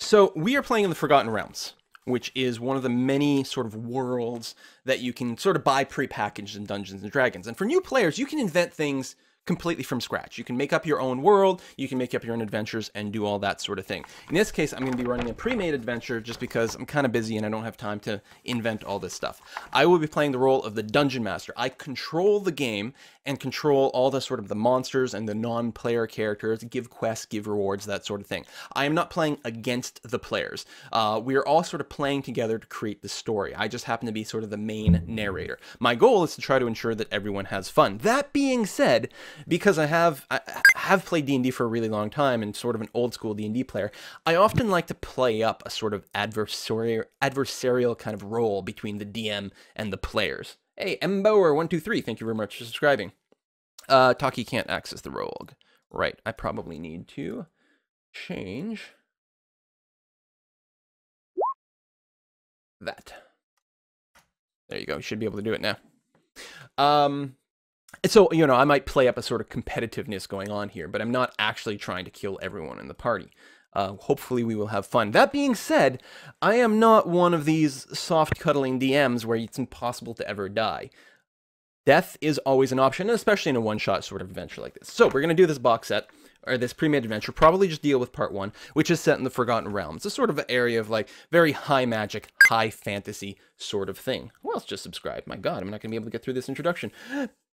So we are playing in the Forgotten Realms, which is one of the many sort of worlds that you can sort of buy prepackaged in Dungeons and Dragons. And for new players, you can invent things completely from scratch. You can make up your own world, you can make up your own adventures and do all that sort of thing. In this case, I'm going to be running a pre-made adventure just because I'm kind of busy and I don't have time to invent all this stuff. I will be playing the role of the Dungeon Master. I control the game and control all the sort of the monsters and the non-player characters, give quests, give rewards, that sort of thing. I am not playing against the players. We are all sort of playing together to create the story. I just happen to be sort of the main narrator. My goal is to try to ensure that everyone has fun. That being said, because I have played D&D for a really long time and sort of an old school D&D player, I often like to play up a sort of adversarial kind of role between the DM and the players. Hey, Mbower123, thank you very much for subscribing. Taki can't access the rogue. Right, I probably need to change that. There you go, you should be able to do it now. So, you know, I might play up a sort of competitiveness going on here, but I'm not actually trying to kill everyone in the party. Hopefully we will have fun. That being said, I am not one of these soft-cuddling DMs where it's impossible to ever die. Death is always an option, especially in a one-shot sort of adventure like this. So we're going to do this box set, or this pre-made adventure, probably just deal with part one, which is set in the Forgotten Realms. It's sort of an area of, like, very high magic, high fantasy sort of thing. Who else just subscribed? My God, I'm not going to be able to get through this introduction.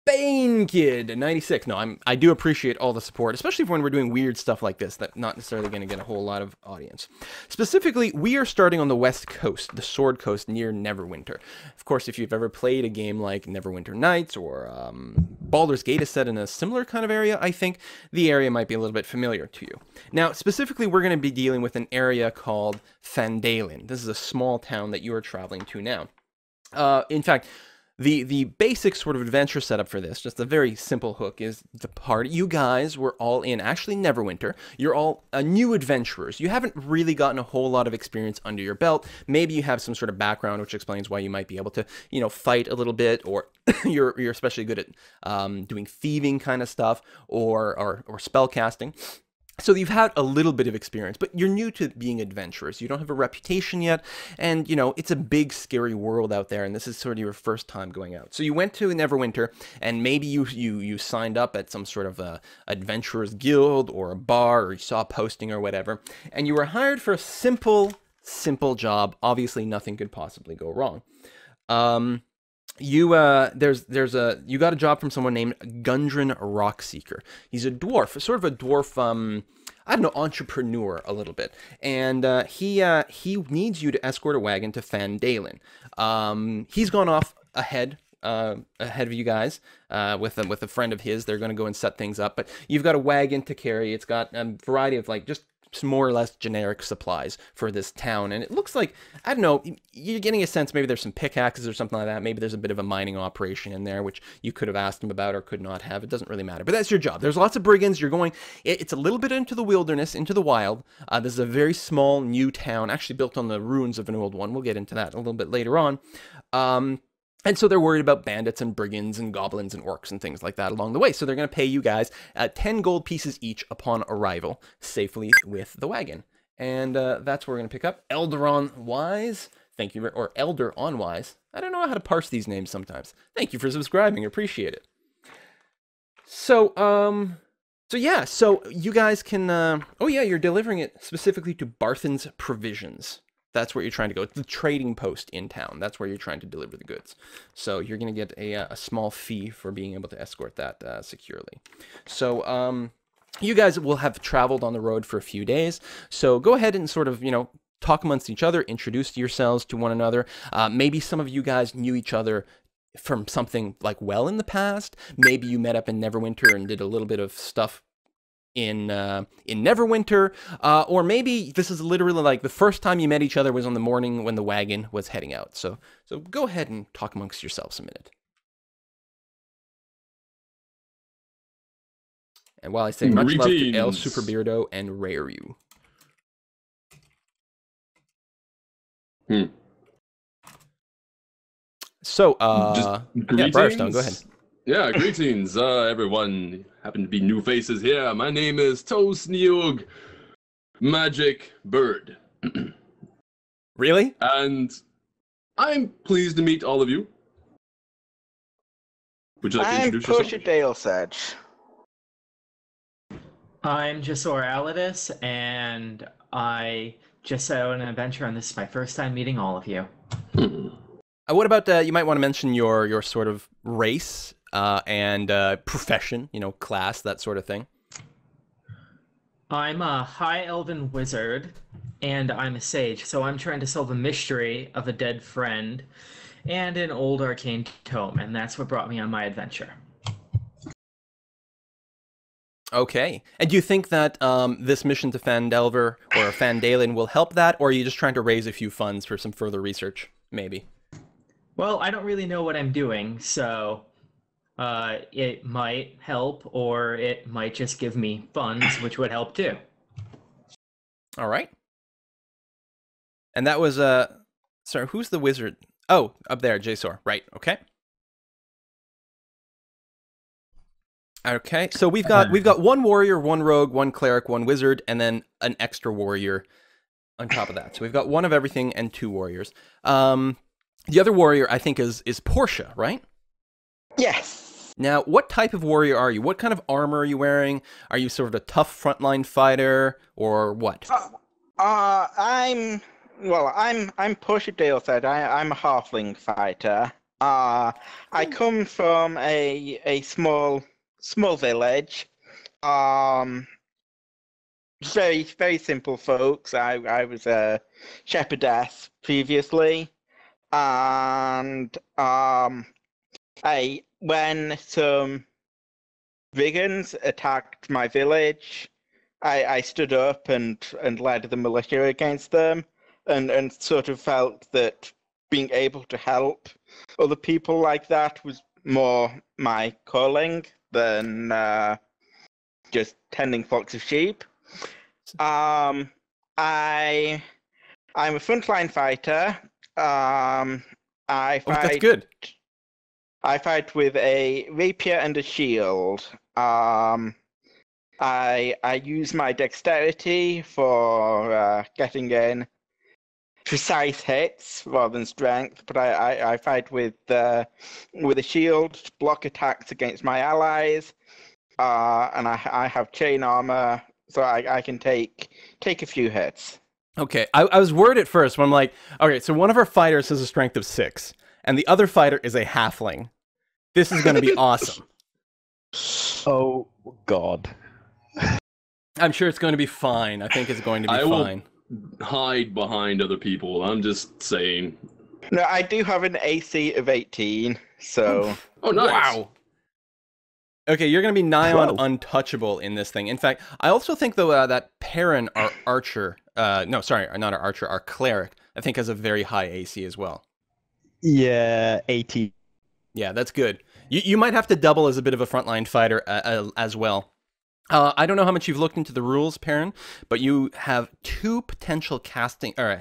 Bane Kid 96. No, I do appreciate all the support, especially when we're doing weird stuff like this that's not necessarily going to get a whole lot of audience. Specifically, we are starting on the West Coast, the Sword Coast near Neverwinter. Of course, if you've ever played a game like Neverwinter Nights or Baldur's Gate is set in a similar kind of area, I think the area might be a little bit familiar to you. Now, specifically, we're going to be dealing with an area called Phandalin. This is a small town that you are traveling to now. In fact, The basic sort of adventure setup for this, just a very simple hook, is the party. You guys were all in, actually, Neverwinter. You're all new adventurers. You haven't really gotten a whole lot of experience under your belt. Maybe you have some sort of background, which explains why you might be able to, you know, fight a little bit, or you're especially good at doing thieving kind of stuff, or spell casting. So you've had a little bit of experience, but you're new to being adventurers. You don't have a reputation yet, and, you know, it's a big, scary world out there, and this is sort of your first time going out. So you went to Neverwinter, and maybe you signed up at some sort of adventurer's guild or a bar, or you saw a posting or whatever, and you were hired for a simple job. Obviously, nothing could possibly go wrong. You got a job from someone named Gundren Rockseeker. He's a dwarf, sort of a dwarf, I don't know, entrepreneur a little bit. And he needs you to escort a wagon to Phandalin. He's gone off ahead of you guys with a friend of his. They're going to go and set things up. But you've got a wagon to carry. It's got a variety of, like, just more or less generic supplies for this town, and it looks like, I don't know, you're getting a sense maybe there's some pickaxes or something like that. Maybe there's a bit of a mining operation in there, which you could have asked him about or could not have. It doesn't really matter, but that's your job. There's lots of brigands. You're going, it's a little bit into the wilderness, into the wild. This is a very small new town, actually built on the ruins of an old one. We'll get into that a little bit later on. And so they're worried about bandits and brigands and goblins and orcs and things like that along the way. So they're going to pay you guys 10 gold pieces each upon arrival safely with the wagon. And that's where we're going to pick up. Elderon Wise, thank you, or Elder On Wise. I don't know how to parse these names sometimes. Thank you for subscribing. Appreciate it. So, yeah, so you guys can, oh yeah, you're delivering it specifically to Barthen's Provisions. That's where you're trying to go. The trading post in town. That's where you're trying to deliver the goods. So you're going to get a small fee for being able to escort that securely. So you guys will have traveled on the road for a few days. So go ahead and sort of, you know, talk amongst each other, introduce yourselves to one another. Maybe some of you guys knew each other from something like well in the past. Maybe you met up in Neverwinter and did a little bit of stuff in Neverwinter, or maybe this is literally like the first time you met each other was on the morning when the wagon was heading out. So go ahead and talk amongst yourselves a minute. And while I say much love to El Superbeardo and Raryu. So, yeah, Briarstone, go ahead. Yeah, greetings, everyone. Happen to be new faces here. My name is Tosnyog, Magic Bird. Really? And I'm pleased to meet all of you. Would you like to introduce yourself? I'm Portia Dalesaid. I'm Jasor Alidus, and I just set out on an adventure, and this is my first time meeting all of you. What about, you might want to mention your sort of race and profession, you know, class, that sort of thing. I'm a high elven wizard, and I'm a sage, so I'm trying to solve a mystery of a dead friend and an old arcane tome, and that's what brought me on my adventure. Okay. And do you think that this mission to Phandelver or Phandalin will help that, or are you just trying to raise a few funds for some further research, maybe? Well, I don't really know what I'm doing, so it might help, or it might just give me funds, which would help too. All right. And that was, sorry, who's the wizard? Oh, up there, Jasor. Right, okay. Okay, so we've got one warrior, one rogue, one cleric, one wizard, and then an extra warrior on top of that. So we've got one of everything and two warriors. The other warrior, I think, is Portia, right? Yes. Now, what type of warrior are you? What kind of armor are you wearing? Are you sort of a tough frontline fighter, or what? I'm Portia Dalesaid. I'm a halfling fighter. I come from a small village. Very, very simple folks. I was a shepherdess previously, and when some brigands attacked my village, I stood up and led the militia against them, and sort of felt that being able to help other people like that was more my calling than just tending flocks of sheep. I'm a frontline fighter. I fight. Oh, that's good. I fight with a rapier and a shield. I use my dexterity for getting in precise hits rather than strength, but I fight with a shield to block attacks against my allies, and I have chain armor, so I can take a few hits. Okay, I was worried at first when I'm like, okay, so one of our fighters has a strength of 6, and the other fighter is a halfling. This is going to be awesome. Oh, God. I'm sure it's going to be fine. I think it's going to be fine. Hide behind other people. I'm just saying. No, I do have an AC of 18, so... Oh, nice. Wow. Okay, you're going to be nigh on untouchable in this thing. In fact, I also think, though, that Perrin, our archer... no, sorry, not our archer, our cleric, I think has a very high AC as well. Yeah, 18. Yeah, that's good. You might have to double as a bit of a frontline fighter as well. I don't know how much you've looked into the rules, Perrin, but you have 2 potential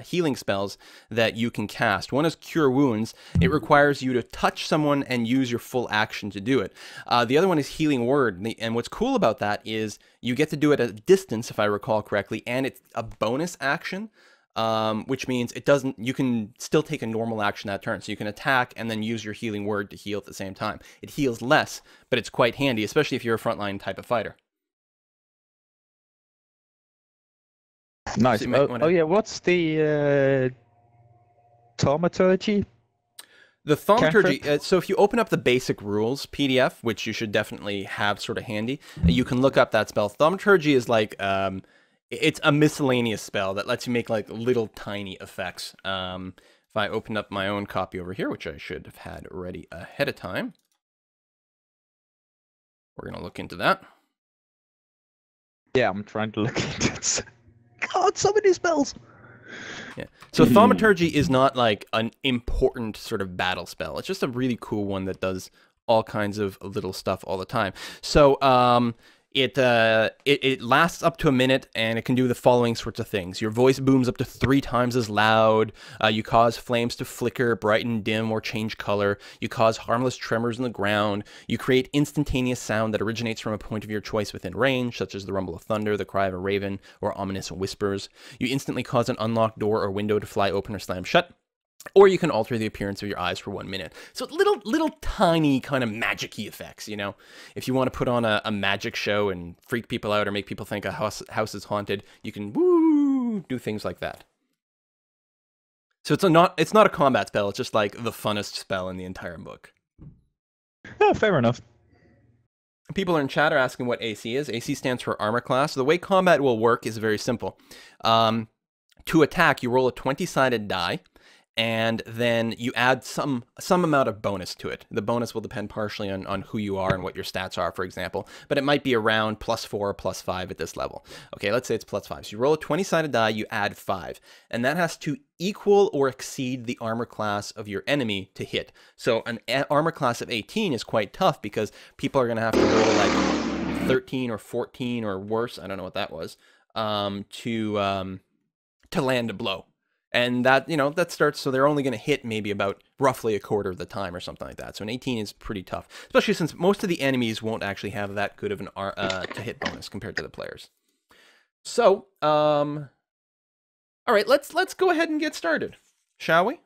healing spells that you can cast. One is Cure Wounds. It requires you to touch someone and use your full action to do it. The other one is Healing Word, and what's cool about that is you get to do it at a distance, if I recall correctly, and it's a bonus action, which means it doesn't. You can still take a normal action that turn, so you can attack and then use your Healing Word to heal at the same time. It heals less, but it's quite handy, especially if you're a frontline type of fighter. Nice. So yeah, what's the Thaumaturgy? The Thaumaturgy, so if you open up the basic rules PDF, which you should definitely have sort of handy, you can look up that spell. Thaumaturgy is like, it's a miscellaneous spell that lets you make like little tiny effects. If I open up my own copy over here, which I should have had ready ahead of time, we're going to look into that. Yeah, I'm trying to look into it. God, so many spells. Yeah. So Thaumaturgy is not like an important sort of battle spell. It's just a really cool one that does all kinds of little stuff all the time. So It lasts up to a minute, and it can do the following sorts of things. Your voice booms up to 3 times as loud. You cause flames to flicker, brighten, dim, or change color. You cause harmless tremors in the ground. You create instantaneous sound that originates from a point of your choice within range, such as the rumble of thunder, the cry of a raven, or ominous whispers. You instantly cause an unlocked door or window to fly open or slam shut. Or you can alter the appearance of your eyes for 1 minute. So little tiny kind of magic-y effects, you know? If you want to put on a magic show and freak people out or make people think a house is haunted, you can do things like that. So it's not a combat spell, it's just like the funnest spell in the entire book. Oh, fair enough. People in chat are asking what AC is. AC stands for armor class. So the way combat will work is very simple. To attack, you roll a 20-sided die. And then you add some amount of bonus to it. The bonus will depend partially on who you are and what your stats are, for example. But it might be around +4 or +5 at this level. Okay, let's say it's +5. So you roll a 20-sided die, you add 5. And that has to equal or exceed the armor class of your enemy to hit. So an armor class of 18 is quite tough because people are going to have to roll like 13 or 14 or worse. I don't know what that was. To land a blow. And that, you know, that starts, so they're only going to hit maybe about roughly a quarter of the time or something like that. So an 18 is pretty tough, especially since most of the enemies won't actually have that good of an to hit bonus compared to the players. So, all right, let's go ahead and get started, shall we?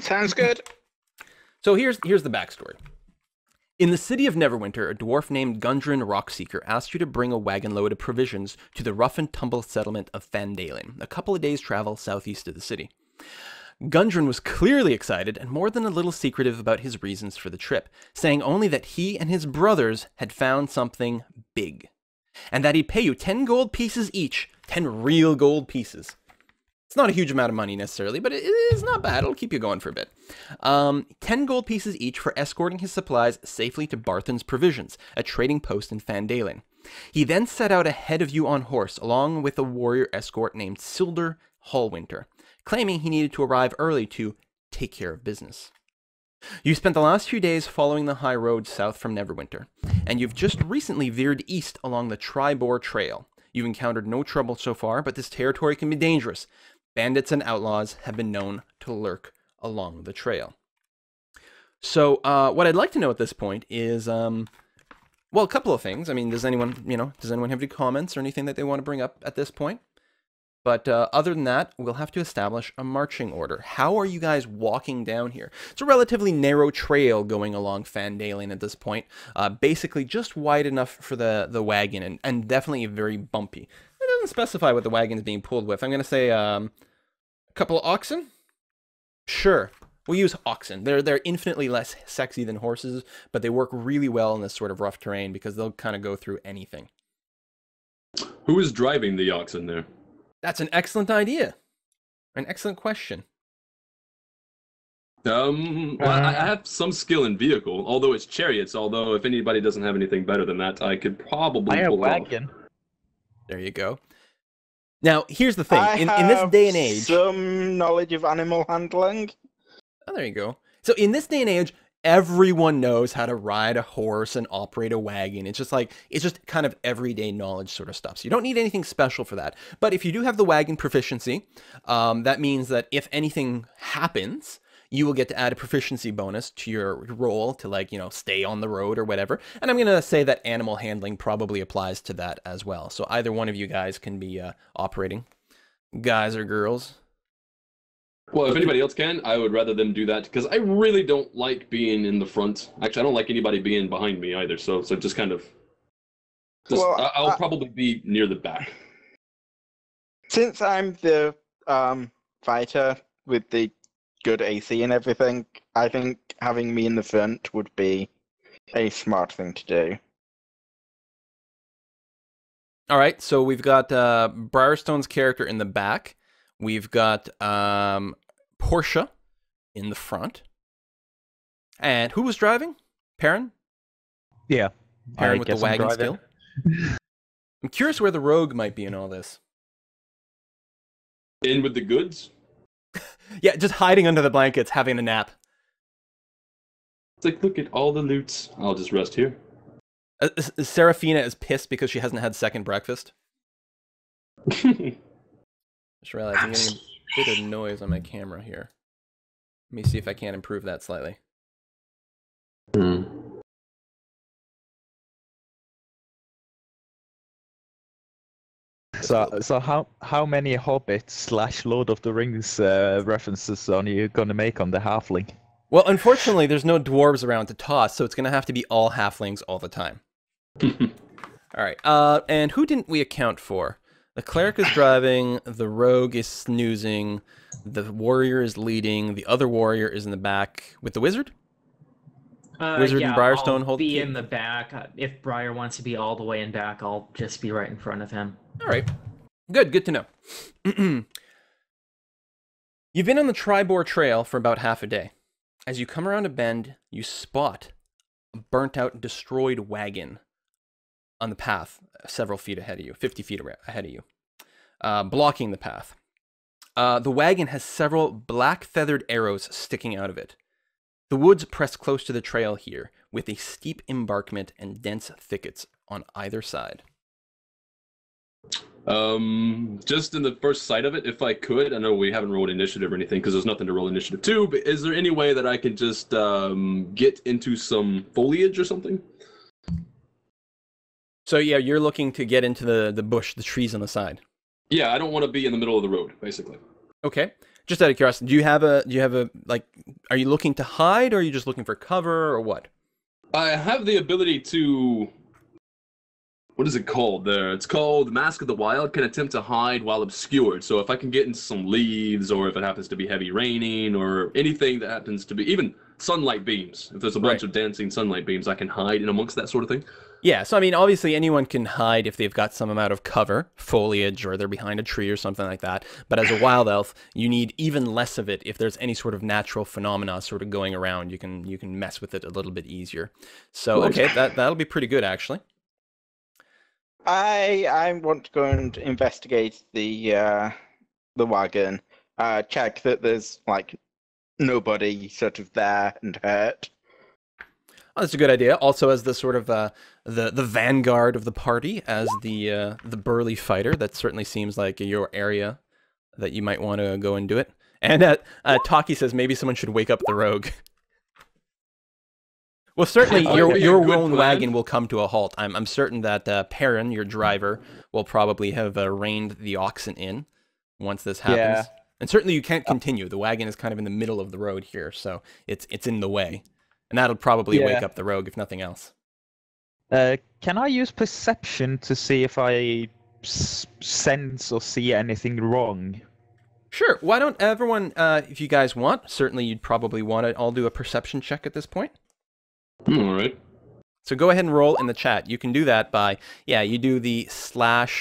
Sounds good. So here's the backstory. In the city of Neverwinter, a dwarf named Gundren Rockseeker asked you to bring a wagon load of provisions to the rough-and-tumble settlement of Phandalin, a couple of days' travel southeast of the city. Gundren was clearly excited and more than a little secretive about his reasons for the trip, saying only that he and his brothers had found something big, and that he'd pay you 10 gold pieces each, 10 real gold pieces. It's not a huge amount of money necessarily, but it is not bad. It'll keep you going for a bit. 10 gold pieces each for escorting his supplies safely to Barthen's Provisions, a trading post in Phandalin. He then set out ahead of you on horse, along with a warrior escort named Sildar Hallwinter, claiming he needed to arrive early to take care of business. You spent the last few days following the high road south from Neverwinter, and you've just recently veered east along the Triboar Trail. You've encountered no trouble so far, but this territory can be dangerous. Bandits and outlaws have been known to lurk along the trail. So what I'd like to know at this point is, well, a couple of things. I mean, does anyone have any comments or anything that they want to bring up at this point? But other than that, we'll have to establish a marching order. How are you guys walking down here? It's a relatively narrow trail going along Phandalin at this point, basically just wide enough for the wagon and definitely very bumpy. It doesn't specify what the wagon is being pulled with. I'm going to say a couple of oxen? Sure, we'll use oxen. They're infinitely less sexy than horses, but they work really well in this sort of rough terrain because they'll kind of go through anything. Who is driving the oxen there? That's an excellent idea. An excellent question. Well, I have some skill in vehicle, although it's chariots, although if anybody doesn't have anything better than that, I could probably pull wagon. Off. There you go. Now, here's the thing. In this day and age... some knowledge of animal handling. Oh, there you go. So in this day and age, everyone knows how to ride a horse and operate a wagon. It's just like, it's just kind of everyday knowledge sort of stuff. So you don't need anything special for that. But if you do have the wagon proficiency, that means that if anything happens, you will get to add a proficiency bonus to your roll to, like, you know, stay on the road or whatever. And I'm going to say that animal handling probably applies to that as well. So either one of you guys can be operating, guys or girls. Well, if anybody else can, I would rather them do that because I really don't like being in the front. Actually, I don't like anybody being behind me either. So just kind of, I'll probably be near the back. Since I'm the fighter with the good AC and everything, I think having me in the front would be a smart thing to do. All right, so we've got Briarstone's character in the back. We've got Portia in the front. And who was driving? Perrin? Yeah. Perrin with the wagon skill. I'm curious where the rogue might be in all this. In with the goods? Yeah, just hiding under the blankets, having a nap. It's like, look at all the loots. I'll just rest here. Seraphina is pissed because she hasn't had second breakfast. Just realized I'm getting a bit of noise on my camera here. Let me see if I can't improve that slightly. So how many Hobbit / Lord of the Rings references are you gonna make on the halfling? Well, unfortunately, there's no dwarves around to toss, so it's gonna have to be all halflings all the time. All right. And who didn't we account for? The cleric is driving, the rogue is snoozing, the warrior is leading, the other warrior is in the back with the wizard. Wizard and Briarstone hold. Be in the back. If Briar wants to be all the way in back, I'll just be right in front of him. All right, good. Good to know. You've been on the Triboar Trail for about half a day. As you come around a bend, you spot a burnt-out, destroyed wagon on the path, several feet ahead of you, 50 feet ahead of you, blocking the path. The wagon has several black-feathered arrows sticking out of it. The woods press close to the trail here, with a steep embankment and dense thickets on either side. Just in the first sight of it, if I could, I know we haven't rolled initiative or anything because there's nothing to roll initiative to, but is there any way that I can just get into some foliage or something? So yeah, you're looking to get into the bush, the trees on the side. Yeah, I don't want to be in the middle of the road, basically. Okay. Just out of curiosity, do you have a like, are you looking to hide or are you just looking for cover or what? I have the ability to, what is it called there? It's called Mask of the Wild, can attempt to hide while obscured. So if I can get into some leaves or if it happens to be heavy raining or anything that happens to be, even sunlight beams, if there's a bunch of dancing sunlight beams, I can hide in amongst that sort of thing. Yeah, so I mean, obviously anyone can hide if they've got some amount of cover, foliage, or they're behind a tree or something like that. But as a wild elf, you need even less of it if there's any sort of natural phenomena sort of going around. You can mess with it a little bit easier. So okay, that'll be pretty good actually. I want to go and investigate the wagon, check that there's like nobody sort of there and hurt. Oh, that's a good idea. Also, as the sort of the vanguard of the party, as the burly fighter, that certainly seems like your area that you might want to go and do it. And Taki says maybe someone should wake up the rogue. Well, certainly your own wagon will come to a halt. I'm certain that Perrin, your driver, will probably have reined the oxen in once this happens. Yeah. And certainly you can't continue. The wagon is kind of in the middle of the road here, so it's in the way. And that'll probably wake up the rogue, if nothing else. Can I use perception to see if I sense or see anything wrong? Sure. Why don't everyone, if you guys want, certainly you'd probably want to all do a perception check at this point. All right. So go ahead and roll in the chat. You can do that by, yeah, you do the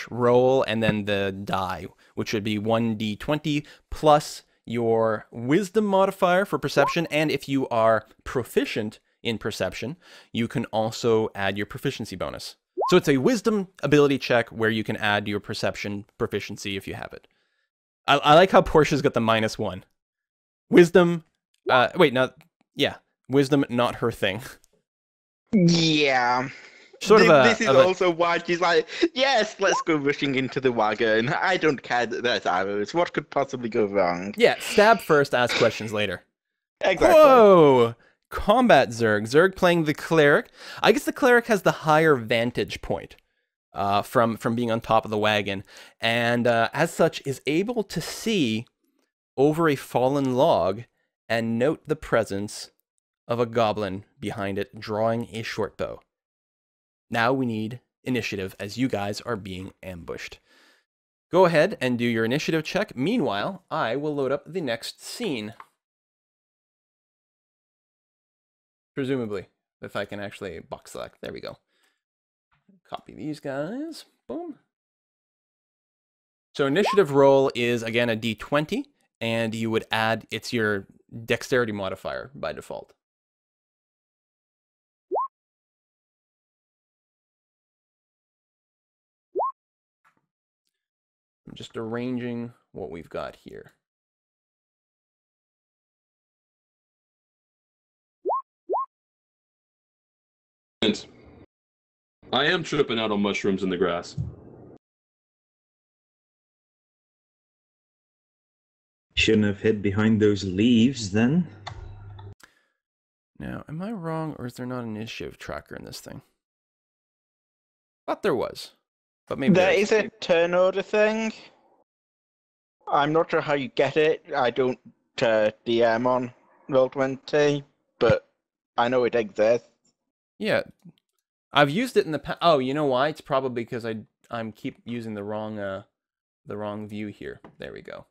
/ roll and then the die, which would be 1d20 plus your wisdom modifier for perception, and if you are proficient in perception, you can also add your proficiency bonus. So it's a wisdom ability check where you can add your perception proficiency if you have it. I like how Portia's got the -1. Wisdom, wait, no, yeah, wisdom, not her thing. Yeah. This is also why she's like, yes, let's go rushing into the wagon. I don't care that there's arrows. What could possibly go wrong? Yeah, stab first, ask questions later. Exactly. Whoa! Combat Zerg. Zerg playing the cleric. I guess the cleric has the higher vantage point from being on top of the wagon, and as such is able to see over a fallen log and note the presence of a goblin behind it drawing a short bow. Now we need initiative as you guys are being ambushed. Go ahead and do your initiative check. Meanwhile, I will load up the next scene. Presumably, if I can actually box select. There we go. Copy these guys. Boom. So initiative roll is, again, a d20, and you would add, it's your dexterity modifier by default. I'm just arranging what we've got here. I am tripping out on mushrooms in the grass. Shouldn't have hid behind those leaves then. Now, am I wrong, or is there not an initiative tracker in this thing? I thought there was, but maybe there is a turn order thing. I'm not sure how you get it. I don't DM on Roll20, but I know it exists. Yeah, I've used it in the past. Oh, you know why? It's probably because I'm keep using the wrong view here. There we go.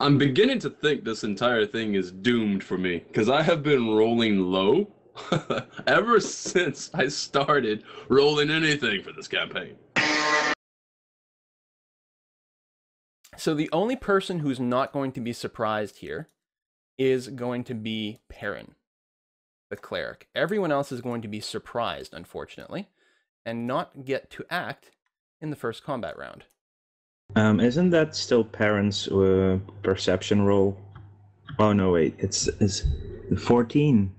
I'm beginning to think this entire thing is doomed for me, because I have been rolling low ever since I started rolling anything for this campaign. So the only person who's not going to be surprised here is going to be Perrin, the cleric. Everyone else is going to be surprised, unfortunately, and not get to act in the first combat round. Isn't that still Perrin's perception roll? Oh no, wait, it's 14.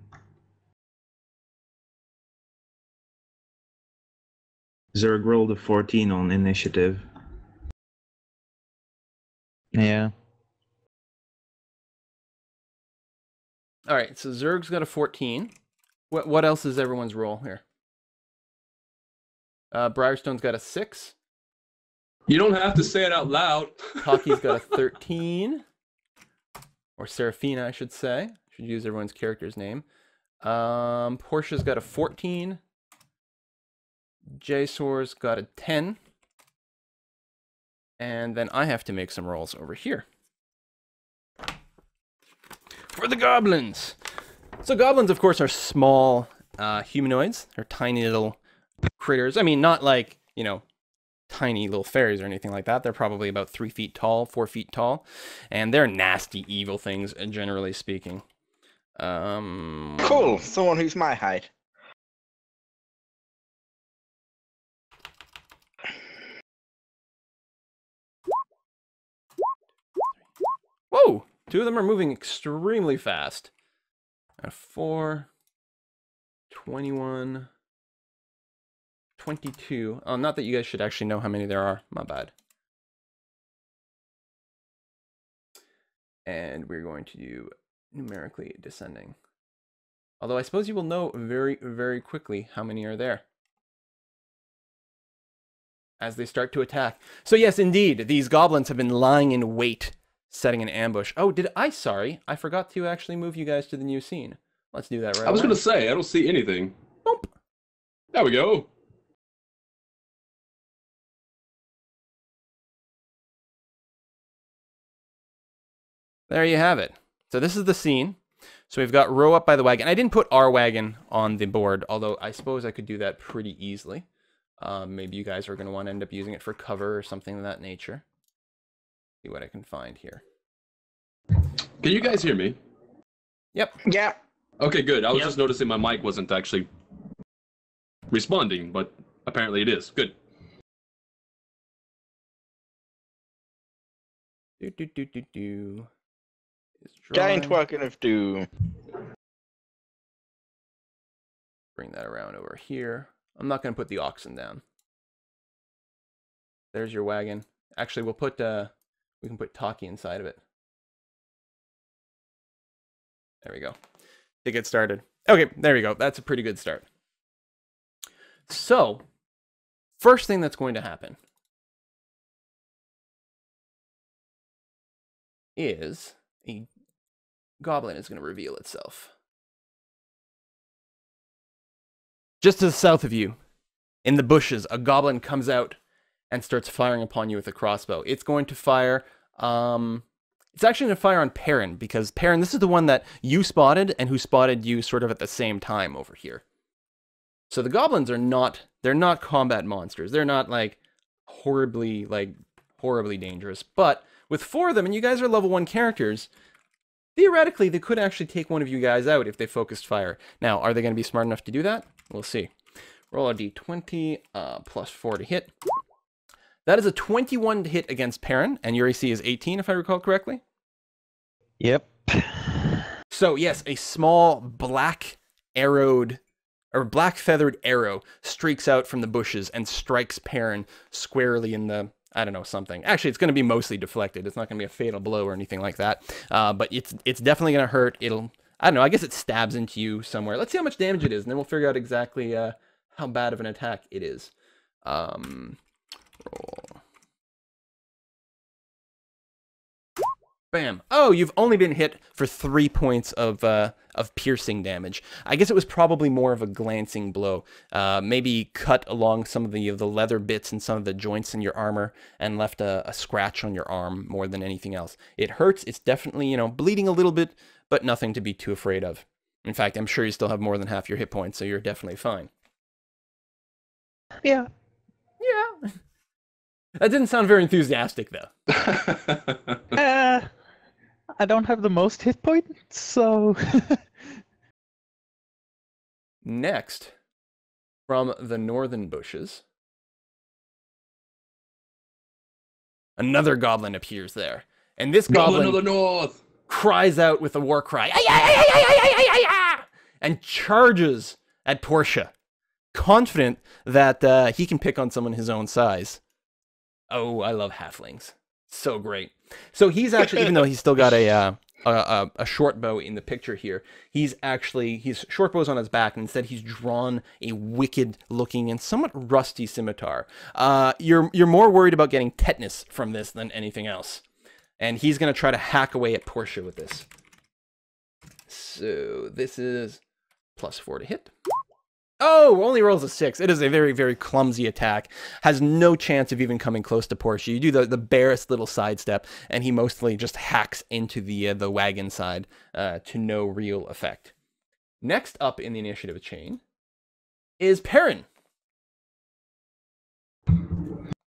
Zerg rolled a 14 on initiative. Yeah. All right, so Zerg's got a 14. What else is everyone's roll here? Briarstone's got a 6. You don't have to say it out loud. Taki's got a 13. Or Seraphina, I should say. Should use everyone's character's name. Portia's got a 14. Jasor's got a 10. And then I have to make some rolls over here. For the goblins! So goblins, of course, are small humanoids. They're tiny little critters. I mean, not like, you know, tiny little fairies or anything like that. They're probably about 3 feet tall, 4 feet tall, and they're nasty, evil things, generally speaking. Cool, someone who's my height. Whoa! Two of them are moving extremely fast. A 4, 21... 22. Oh, not that you guys should actually know how many there are. My bad. And we're going to do numerically descending. Although I suppose you will know very, very quickly how many are there as they start to attack. So yes, indeed, these goblins have been lying in wait, setting an ambush. Oh, did I? Sorry, I forgot to actually move you guys to the new scene. Let's do that right now. I was going to say, I don't see anything. Nope. There we go. There you have it. So this is the scene. So we've got Ro up by the wagon. I didn't put our wagon on the board, although I suppose I could do that pretty easily. Maybe you guys are going to want to end up using it for cover or something of that nature. See what I can find here. Can you guys hear me? Yep. Yeah. Okay, good. I was just noticing my mic wasn't actually responding, but apparently it is. Good. Do-do-do-do-do. Giant Token of Doom. Bring that around over here. I'm not going to put the oxen down. There's your wagon. Actually, we'll put we can put Taki inside of it. There we go. To get started. Okay, there we go. That's a pretty good start. So, first thing that's going to happen is a goblin is going to reveal itself. Just to the south of you, in the bushes, a goblin comes out and starts firing upon you with a crossbow. It's going to fire... it's actually going to fire on Perrin, because Perrin, this is the one that you spotted and who spotted you sort of at the same time over here. So the goblins are not... They're not combat monsters. They're not, like, horribly dangerous, but... With 4 of them, and you guys are level 1 characters, theoretically, they could actually take one of you guys out if they focused fire. Now, are they going to be smart enough to do that? We'll see. Roll a d20, plus 4 to hit. That is a 21 to hit against Perrin, and your AC is 18, if I recall correctly. Yep. So, yes, a small black feathered arrow streaks out from the bushes and strikes Perrin squarely in the, I don't know, something. Actually, it's going to be mostly deflected. It's not going to be a fatal blow or anything like that. But it's definitely going to hurt. It'll, I don't know, I guess it stabs into you somewhere. Let's see how much damage it is, and then we'll figure out exactly how bad of an attack it is. Roll. Bam. Oh, you've only been hit for 3 points of piercing damage. I guess it was probably more of a glancing blow. Maybe cut along some of the leather bits and some of the joints in your armor and left a scratch on your arm more than anything else. It hurts. It's definitely, you know, bleeding a little bit, but nothing to be too afraid of. In fact, I'm sure you still have more than half your hit points, so you're definitely fine. Yeah. Yeah. That didn't sound very enthusiastic, though. I don't have the most hit points, so... Next, from the northern bushes, another goblin appears there. And this goblin of the north cries out with a war cry, and charges at Portia, confident that he can pick on someone his own size. Oh, I love halflings. So great. So he's actually, even though he's still got a short bow in the picture here, he's actually, his short bow's on his back, and instead he's drawn a wicked-looking and somewhat rusty scimitar. You're more worried about getting tetanus from this than anything else. And he's going to try to hack away at Portia with this. So this is +4 to hit. Oh, only rolls a 6. It is a very, very clumsy attack. Has no chance of even coming close to Portia. You do the barest little sidestep, and he mostly just hacks into the wagon side to no real effect. Next up in the initiative chain is Perrin.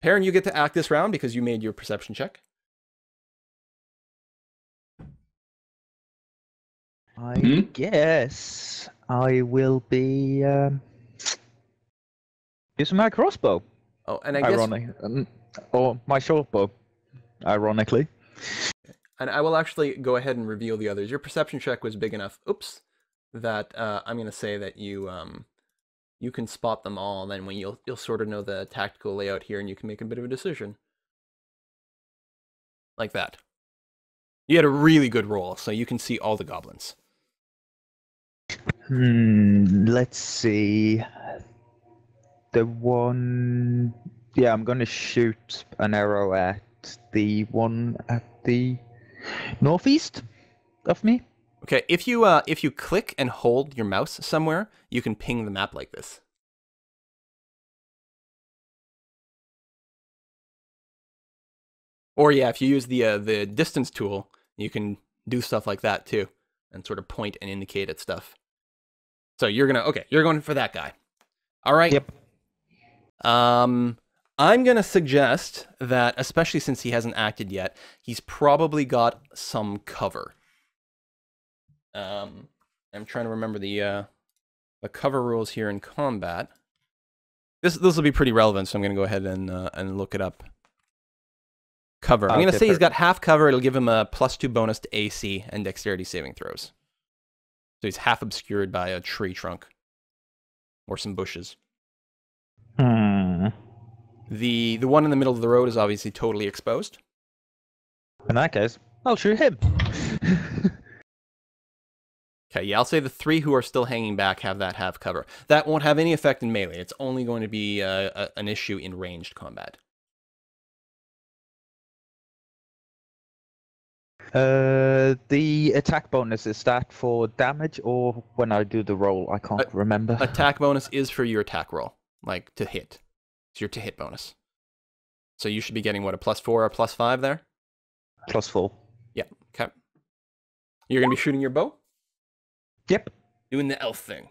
Perrin, you get to act this round because you made your perception check. I guess I will be using my crossbow. Oh, and I guess... or my short bow, ironically. And I will actually go ahead and reveal the others. Your perception check was big enough, oops, that I'm going to say that you you can spot them all, and then when you'll sort of know the tactical layout here, and you can make a bit of a decision. Like that. You had a really good roll, so you can see all the goblins. Let's see. The one... Yeah, I'm going to shoot an arrow at the one at the northeast of me. Okay, if you click and hold your mouse somewhere, you can ping the map like this. Or yeah, if you use the distance tool, you can do stuff like that too, and sort of point and indicate at stuff. So you're gonna, okay, you're going for that guy. All right. Yep. I'm gonna suggest that, especially since he hasn't acted yet, he's probably got some cover. I'm trying to remember the cover rules here in combat. This will be pretty relevant, so I'm gonna go ahead and look it up. Cover. I'm going to say he's got half cover. It'll give him a +2 bonus to AC and dexterity saving throws. So he's half obscured by a tree trunk or some bushes. The one in the middle of the road is obviously totally exposed. In that case, I'll shoot him. Okay, yeah, I'll say the three who are still hanging back have that half cover. That won't have any effect in melee. It's only going to be an issue in ranged combat. The attack bonus, is that for damage or when I do the roll? I can't remember. Attack bonus is for your attack roll, like to hit. It's your to hit bonus. So you should be getting, what, a +4 or +5 there? +4. Yeah, okay. You're going to be shooting your bow? Yep. Doing the elf thing.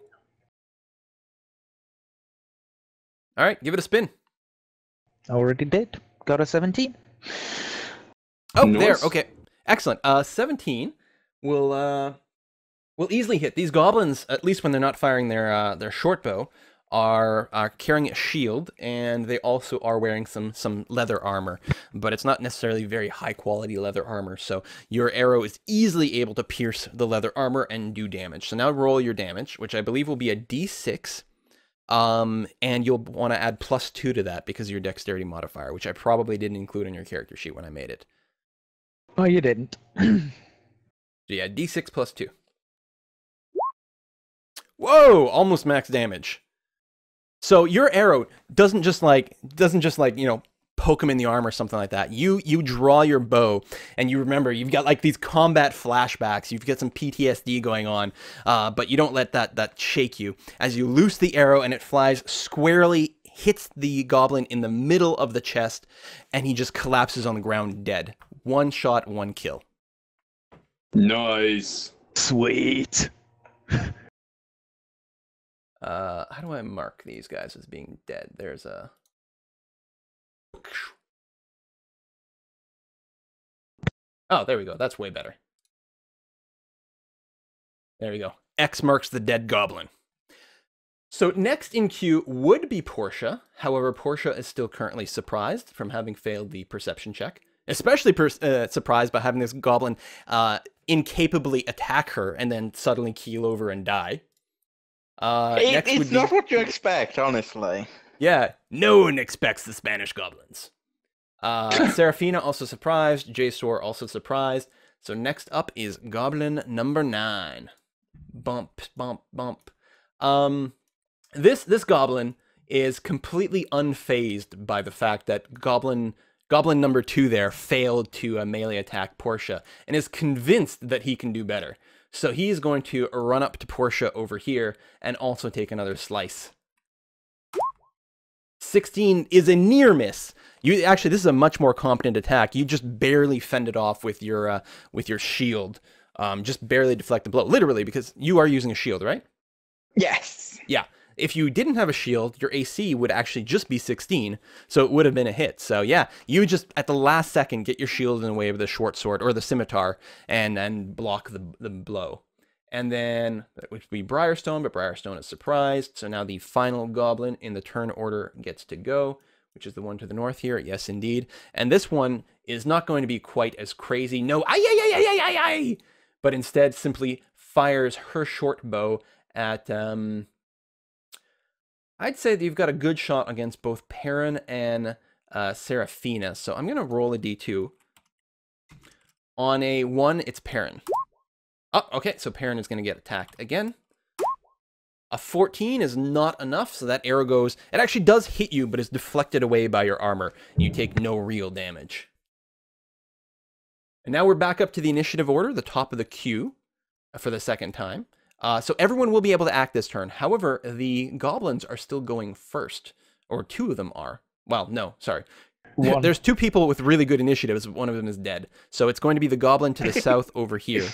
All right, give it a spin. Already did. Got a 17. Oh, nice. There, okay. Excellent. 17 will easily hit. These goblins, at least when they're not firing their short bow, are carrying a shield, and they also are wearing some leather armor, but it's not necessarily very high quality leather armor, so your arrow is easily able to pierce the leather armor and do damage. So now roll your damage, which I believe will be a d6, and you'll want to add +2 to that because of your dexterity modifier, which I probably didn't include on your character sheet when I made it. Oh, you didn't. So yeah, d6 +2. Whoa, almost max damage. So your arrow doesn't just like, you know, poke him in the arm or something like that. You draw your bow, and you remember you've got like these combat flashbacks. You've got some PTSD going on, but you don't let that shake you. As you loose the arrow, and it flies squarely, hits the goblin in the middle of the chest, and he just collapses on the ground dead. One shot, one kill. Nice. Sweet. How do I mark these guys as being dead? There's a... Oh, there we go. That's way better. There we go. X marks the dead goblin. So next in queue would be Portia. However, Portia is still currently surprised from having failed the perception check. Especially surprised by having this goblin incapably attack her and then suddenly keel over and die. It's not what you expect, honestly. Yeah, no one expects the Spanish goblins. Seraphina also surprised. Jasor also surprised. So next up is goblin number 9. Bump, bump, bump. This goblin is completely unfazed by the fact that goblin number 2 there failed to melee attack Portia, and is convinced that he can do better. So he is going to run up to Portia over here and also take another slice. 16 is a near miss. You actually, this is a much more competent attack. You just barely fend it off with your shield. Just barely deflect the blow, literally, because you are using a shield, right? Yes. Yeah. If you didn't have a shield, your AC would actually just be 16, so it would have been a hit. So yeah, you just, at the last second, get your shield in the way of the short sword, or the scimitar, and block the blow. And then, which would be Briarstone, but Briarstone is surprised, so now the final goblin in the turn order gets to go, which is the one to the north here, yes indeed. And this one is not going to be quite as crazy, no, ay, but instead simply fires her short bow at, I'd say that you've got a good shot against both Perrin and Seraphina. So I'm going to roll a d2. On a 1, it's Perrin. Oh, okay, so Perrin is going to get attacked again. A 14 is not enough, so that arrow goes... It actually does hit you, but is deflected away by your armor. You take no real damage. And now we're back up to the initiative order, the top of the queue, for the second time. So everyone will be able to act this turn. However, the goblins are still going first, or two of them are. Well, no, sorry. One. There's two people with really good initiatives. One of them is dead. So it's going to be the goblin to the south over here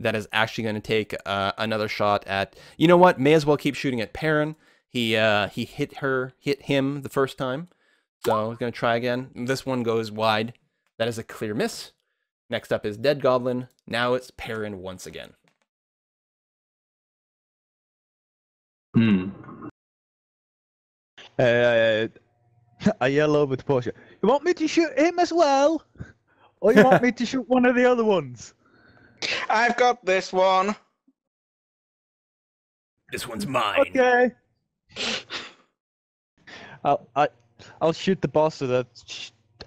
that is actually going to take another shot at... You know what? May as well keep shooting at Perrin. He hit him the first time. So he's going to try again. This one goes wide. That is a clear miss. Next up is dead goblin. Now it's Perrin once again. I yell over to Portia. You want me to shoot him as well? Or you want me to shoot one of the other ones? I've got this one. This one's mine. Okay. I'll shoot the boss that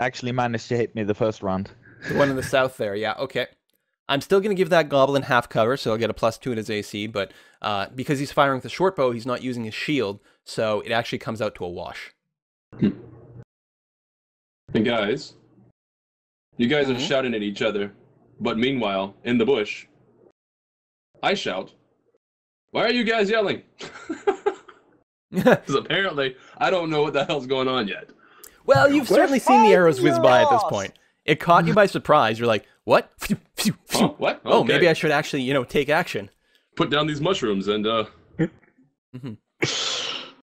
actually managed to hit me the first round. The one in the south there, yeah, okay. I'm still going to give that goblin half cover, so I'll get a +2 in his AC, but because he's firing with a short bow, he's not using his shield, so it actually comes out to a wash. Hey guys, you guys are shouting at each other, but meanwhile, in the bush, I shout, why are you guys yelling? Because apparently, I don't know what the hell's going on yet. Well, you've certainly seen the arrows whiz by at this point. It caught you by surprise. You're like, what? Oh, what? Okay. Oh, maybe I should actually, you know, take action. Put down these mushrooms and,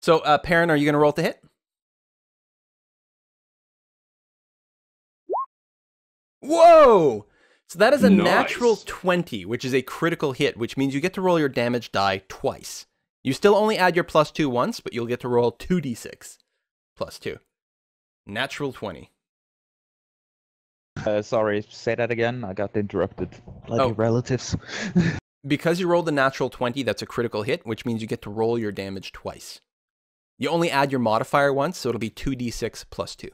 So, Perrin, are you going to roll to hit? Whoa! So that is a nice. Natural 20, which is a critical hit, which means you get to roll your damage die twice. You still only add your +2 once, but you'll get to roll 2d6 +2. Natural 20. Sorry, say that again. I got interrupted. Bloody relatives. Because you rolled a natural 20, that's a critical hit, which means you get to roll your damage twice. You only add your modifier once, so it'll be 2d6 +2.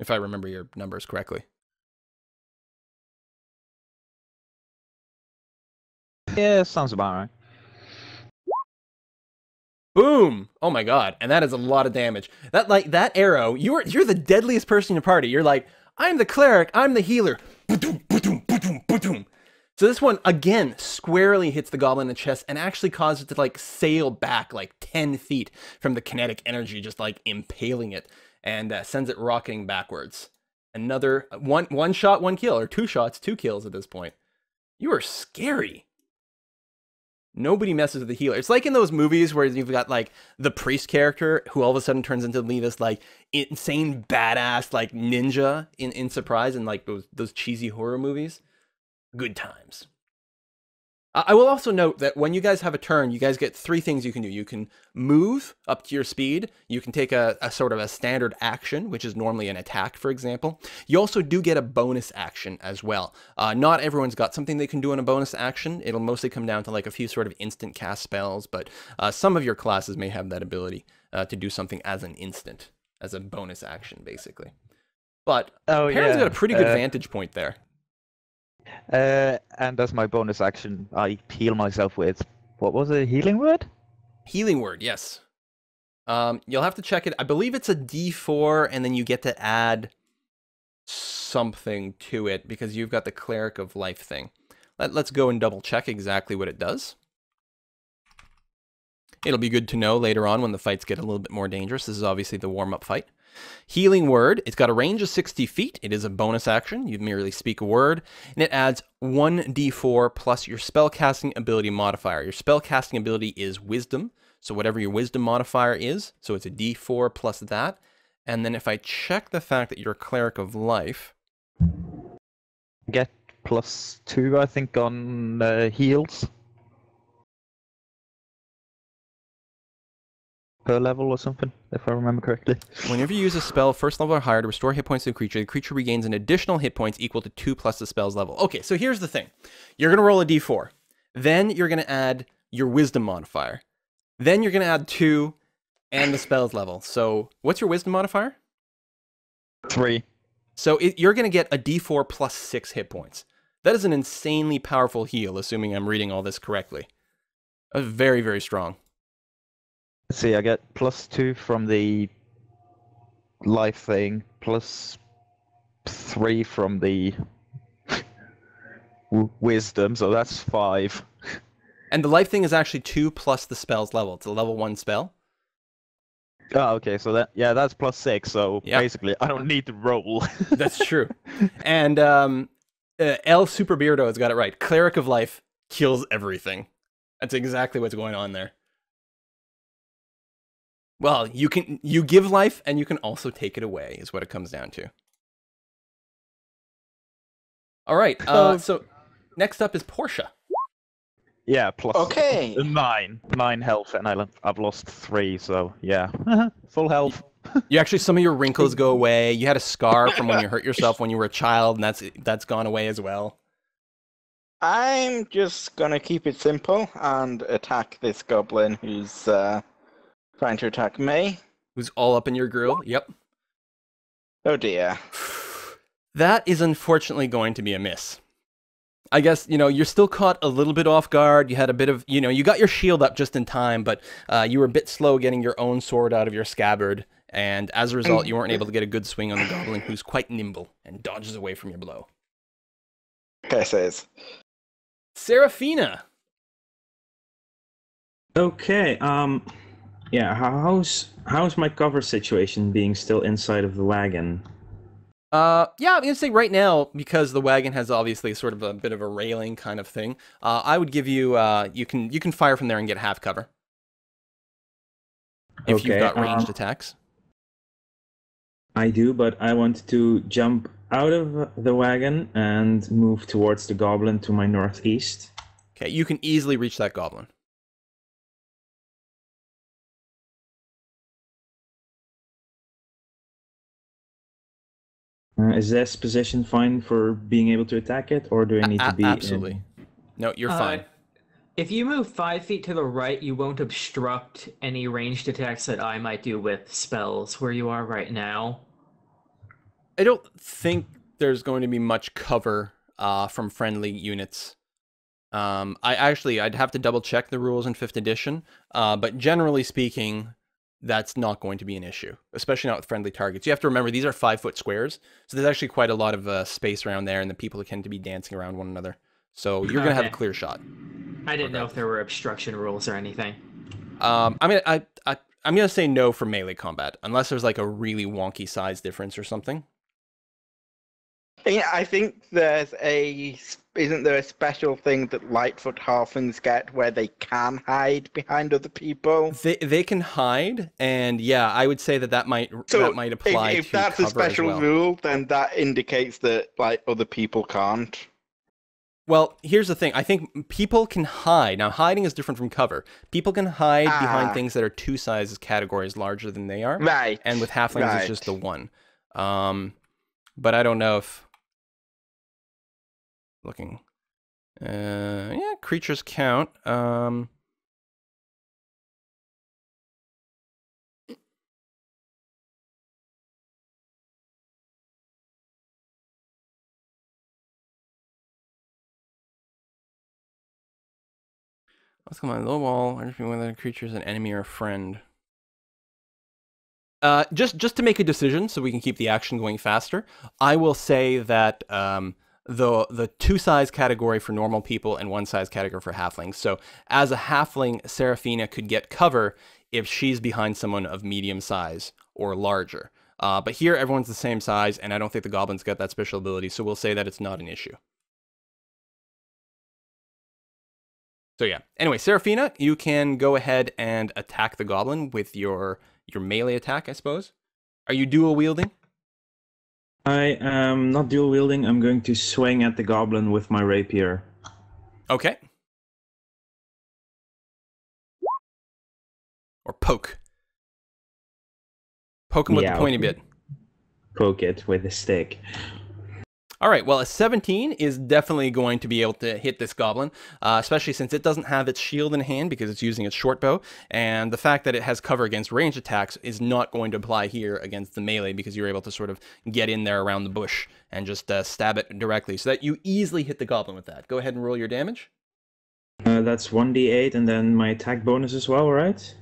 If I remember your numbers correctly. Yeah, sounds about right. Boom! Oh my god, and that is a lot of damage. That that arrow, you're the deadliest person in your party. You're like, I'm the cleric, I'm the healer. Ba-doom, ba-doom, ba-doom, ba-doom. So this one, again, squarely hits the goblin in the chest and actually causes it to like sail back like 10 feet from the kinetic energy just like impaling it, and sends it rocketing backwards. Another one shot, one kill, or two shots, two kills at this point. You are scary. Nobody messes with the healer. It's like in those movies where you've got like the priest character who all of a sudden turns into this like insane badass like ninja in Surprise, and like those cheesy horror movies. Good times. I will also note that when you guys have a turn, you guys get 3 things you can do. You can move up to your speed. You can take a sort of a standard action, which is normally an attack, for example. You also do get a bonus action as well. Not everyone's got something they can do in a bonus action. It'll mostly come down to like a few sort of instant cast spells, but some of your classes may have that ability to do something as an instant, as a bonus action, basically. But Perrin's got a pretty good vantage point there. And as my bonus action, I heal myself with, what was it, healing word? Healing word, yes. You'll have to check it. I believe it's a D4, and then you get to add something to it, because you've got the Cleric of Life thing. Let's go and double check exactly what it does. It'll be good to know later on when the fights get a little bit more dangerous. This is obviously the warm-up fight. Healing word, it's got a range of 60 feet. It is a bonus action. You merely speak a word, and it adds 1d4 plus your spellcasting ability modifier. Your spellcasting ability is wisdom, so whatever your wisdom modifier is, so it's a d4 plus that. And then if I check the fact that you're a cleric of life, get +2, I think, on heals per level or something, if I remember correctly. Whenever you use a spell first level or higher to restore hit points to the creature regains an additional hit points equal to 2 plus the spell's level. Okay, so here's the thing. You're going to roll a d4. Then you're going to add your wisdom modifier. Then you're going to add 2 and the spell's level. So what's your wisdom modifier? 3. So you're going to get a d4 plus 6 hit points. That is an insanely powerful heal, assuming I'm reading all this correctly. Very, very strong. Let's see, I get +2 from the life thing, +3 from the wisdom, so that's 5. And the life thing is actually 2 plus the spell's level. It's a level 1 spell. Oh, okay, so that, yeah, that's +6, so yep. Basically I don't need to roll. That's true. And El Superbeardo has got it right. Cleric of Life kills everything. That's exactly what's going on there. Well, you give life, and you can also take it away, is what it comes down to. All right, so next up is Portia. Yeah, +9 health, and I've lost 3, so yeah, full health. You actually, some of your wrinkles go away. You had a scar from when you hurt yourself when you were a child, and that's gone away as well. I'm just gonna keep it simple and attack this goblin who's trying to attack me. Who's all up in your grill? Yep. Oh dear. That is unfortunately going to be a miss. I guess, you know, you're still caught a little bit off guard. You had a bit of, you know, you got your shield up just in time, but you were a bit slow getting your own sword out of your scabbard, and as a result, you weren't able to get a good swing on the goblin, who's quite nimble and dodges away from your blow. Curses. Seraphina. Okay, yeah, how's my cover situation being still inside of the wagon? Yeah, I'm going to say right now, because the wagon has obviously sort of a bit of a railing kind of thing, I would give you, you can fire from there and get half cover. If okay, you've got ranged attacks. I do, but I want to jump out of the wagon and move towards the goblin to my northeast. Okay, you can easily reach that goblin. Is this position fine for being able to attack it, or do I need to be... Absolutely. No, you're fine. If you move 5 feet to the right, you won't obstruct any ranged attacks that I might do with spells where you are right now. I don't think there's going to be much cover from friendly units. I'd have to double check the rules in 5th edition, but generally speaking, that's not going to be an issue, especially not with friendly targets. You have to remember, these are 5-foot squares, so there's actually quite a lot of space around there, and the people tend to be dancing around one another. So you're going to have a clear shot. I didn't know if there were obstruction rules or anything. I'm going to say no for melee combat, unless there's like a really wonky size difference or something. Yeah, I think there's a... Isn't there a special thing that Lightfoot Halflings get where they can hide behind other people? They can hide, and yeah, I would say that that might apply to cover as well. If that's a special rule, then that indicates that like other people can't. Well, here's the thing. I think people can hide. Now, hiding is different from cover. People can hide behind things that are 2 categories larger than they are. Right. And with halflings, it's just the 1. But I don't know if... Looking. Yeah, creatures count. Let's go on low wall. I just mean whether the creature is an enemy or a friend. Just to make a decision so we can keep the action going faster, I will say that the 2 size category for normal people and 1 size category for halflings. So as a halfling, Seraphina could get cover if she's behind someone of medium size or larger. But here everyone's the same size, and I don't think the goblins got that special ability, so we'll say that it's not an issue. So yeah. Anyway, Seraphina, you can go ahead and attack the goblin with your melee attack, I suppose. Are you dual wielding? I am not dual wielding. I'm going to swing at the goblin with my rapier. Okay. Or poke. Poke him with the pointy bit. Poke it with a stick. All right, well, a 17 is definitely going to be able to hit this goblin, especially since it doesn't have its shield in hand because it's using its short bow, and the fact that it has cover against ranged attacks is not going to apply here against the melee because you're able to sort of get in there around the bush and just stab it directly, so that you easily hit the goblin with that. Go ahead and roll your damage. That's 1d8 and then my attack bonus as well, right?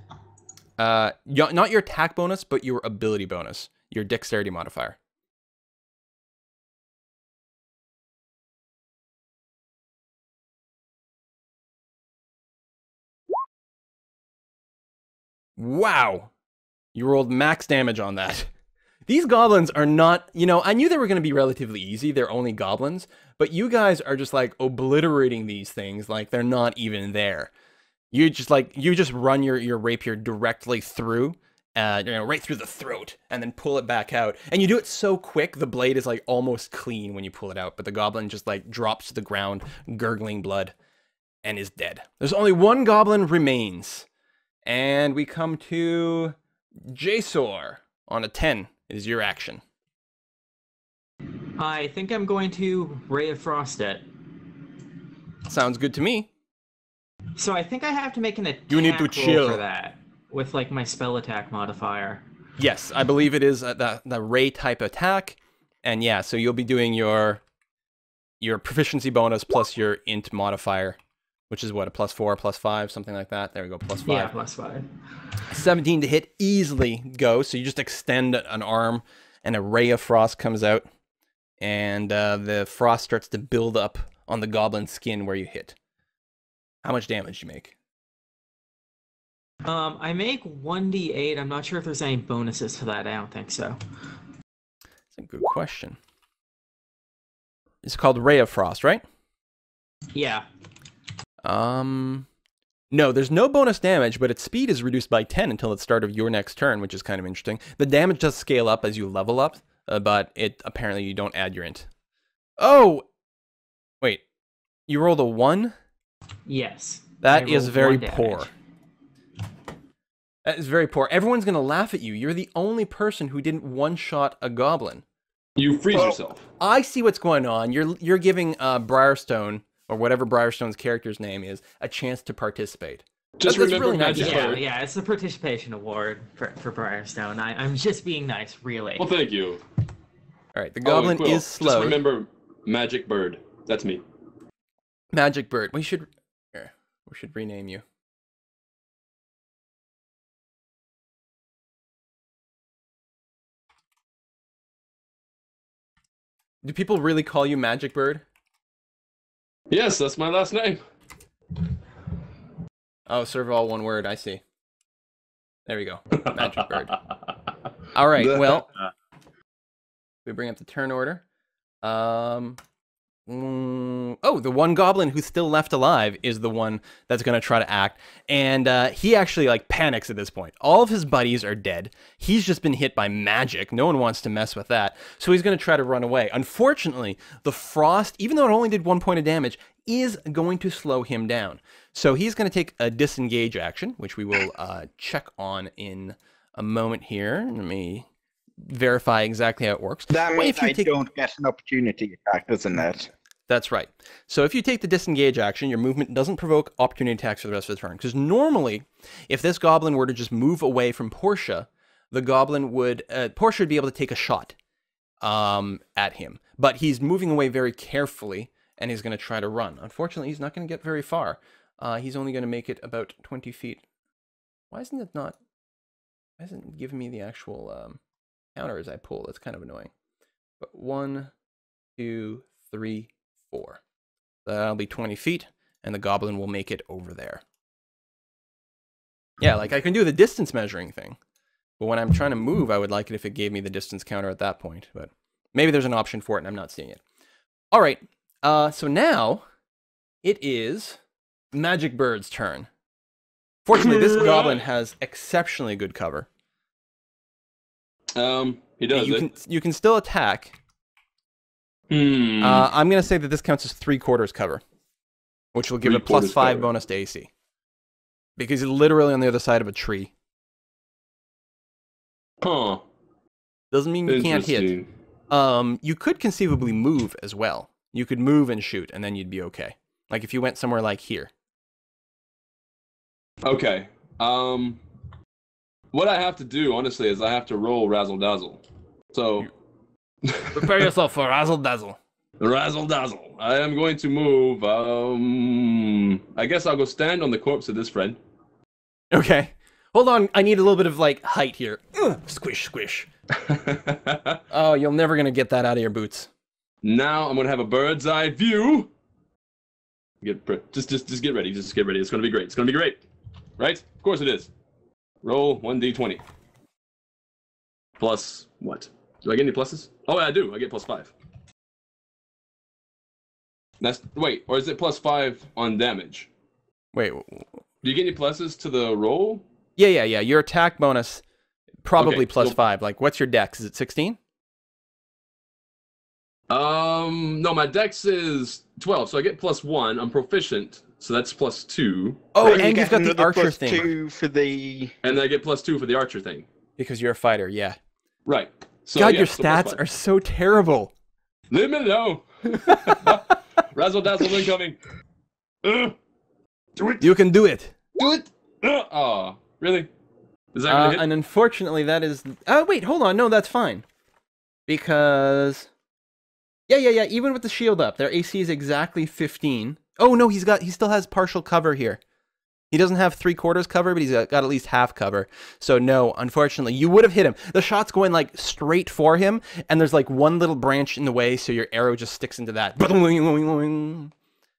Not your attack bonus, but your ability bonus, your dexterity modifier. Wow, you rolled max damage on that. These goblins are not, you know, I knew they were going to be relatively easy. They're only goblins, but you guys are just like obliterating these things like they're not even there. You just like, you just run your rapier directly through, you know, right through the throat and then pull it back out. And you do it so quick, the blade is like almost clean when you pull it out, but the goblin just like drops to the ground, gurgling blood, and is dead. There's only one goblin remains. And we come to Jasor on a 10 is your action. I think I'm going to Ray of Frost it. Sounds good to me. So I think I have to make an attack roll for that with like my spell attack modifier. Yes, I believe it is the Ray type attack. And yeah, so you'll be doing your proficiency bonus plus your int modifier. Which is what, a +4, +5, something like that. There we go, +5. Yeah, +5. 17 to hit easily go. So you just extend an arm, and a ray of frost comes out, and the frost starts to build up on the goblin's skin where you hit. How much damage do you make? I make 1d8. I'm not sure if there's any bonuses to that. I don't think so. That's a good question. It's called Ray of Frost, right? Yeah. No, there's no bonus damage, but its speed is reduced by 10 until the start of your next turn, which is kind of interesting. The damage does scale up as you level up, but it apparently you don't add your int. Oh! Wait. You rolled a 1? Yes. That is very poor. That is very poor. Everyone's going to laugh at you. You're the only person who didn't one-shot a goblin. You freeze yourself. I see what's going on. You're giving Briarstone, or whatever Briarstone's character's name is, a chance to participate. Just remember really magic award. Yeah, it's the participation award for Briarstone. I'm just being nice, really. Well, thank you. All right, the goblin is slow. Just remember Magic Bird. That's me. Magic Bird. We should rename you. Do people really call you Magic Bird? Yes, that's my last name. Oh, serve all one word, I see. There we go. Magic Bird. All right, well, we bring up the turn order. Oh, the one goblin who's still left alive is the one that's going to try to act. And he actually like panics at this point. All of his buddies are dead. He's just been hit by magic. No one wants to mess with that. So he's going to try to run away. Unfortunately, the frost, even though it only did 1 point of damage, is going to slow him down. So he's going to take a disengage action, which we will check on in a moment here. Let me verify exactly how it works. That means I don't get an opportunity attack, doesn't it? That's right. So if you take the disengage action, your movement doesn't provoke opportunity attacks for the rest of the turn. Because normally, if this goblin were to just move away from Portia, the goblin would, Portia would be able to take a shot at him. But he's moving away very carefully, and he's going to try to run. Unfortunately, he's not going to get very far. He's only going to make it about 20 feet. Why isn't it not? Why isn't it giving me the actual counter as I pull? That's kind of annoying. But 1, 2, 3, 4. That'll be 20 feet, and the goblin will make it over there. Yeah, like I can do the distance measuring thing, but when I'm trying to move, I would like it if it gave me the distance counter at that point. But maybe there's an option for it, and I'm not seeing it. All right. So now it is Magic Bird's turn. Fortunately, this goblin has exceptionally good cover. He does. You can still attack. I'm going to say that this counts as three-quarters cover, which will give a +5 bonus to AC. Because he's literally on the other side of a tree. Huh. Doesn't mean you can't hit. You could conceivably move as well. You could move and shoot, and then you'd be okay. Like if you went somewhere like here. Okay. What I have to do, honestly, is I have to roll Razzle Dazzle. So prepare yourself for Razzle Dazzle. Razzle Dazzle. I am going to move. I guess I'll go stand on the corpse of this friend. Okay. Hold on. I need a little bit of like height here. Ugh, squish, squish. Oh, you're never gonna get that out of your boots. Now I'm gonna have a bird's eye view. Just get ready. Just get ready. It's gonna be great. It's gonna be great, right? Of course it is. Roll 1d20. Plus what? Do I get any pluses? Oh, I do. I get +5. That's wait, or is it +5 on damage? Wait. Do you get any pluses to the roll? Yeah. Your attack bonus, probably okay, +5. Like, what's your dex? Is it 16? No, my dex is 12, so I get +1. I'm proficient, so that's +2. Oh, and you've got the archer thing. And I get +2 for the archer thing. Because you're a fighter, yeah. Right. So, God, yeah, your stats are so terrible. Leave me alone. Razzle dazzle incoming. Do it. You can do it. Do it. Oh, really? Is that gonna hit? And unfortunately, that is. Oh, wait, hold on. No, that's fine. Because. Yeah. Even with the shield up, their AC is exactly 15. Oh no, he still has partial cover here. He doesn't have three-quarters cover, but he's got at least half cover. So no, unfortunately, you would have hit him. The shot's going like straight for him, and there's like one little branch in the way, so your arrow just sticks into that.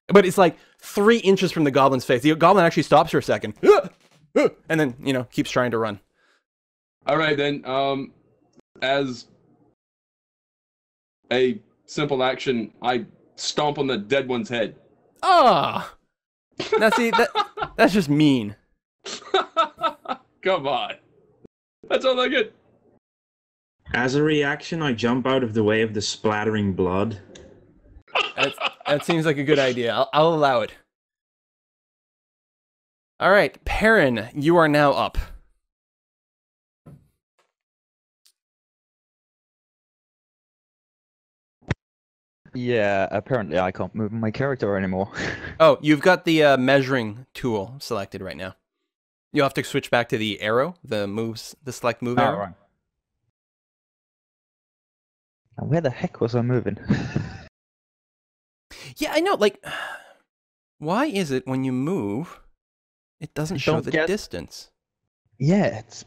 But it's like 3 inches from the goblin's face. The goblin actually stops for a second, and then keeps trying to run. All right then, as a simple action, I stomp on the dead one's head. Ah! Oh. Now see, that's just mean. Come on. That's all I get. As a reaction, I jump out of the way of the splattering blood. That seems like a good idea. I'll allow it. All right, Perrin, you are now up. Yeah, apparently I can't move my character anymore. Oh, you've got the measuring tool selected right now. You'll have to switch back to the arrow, the select move arrow. Right. And where the heck was I moving? Yeah, I know, like, why is it when you move, it doesn't show the distance? Yeah, it's...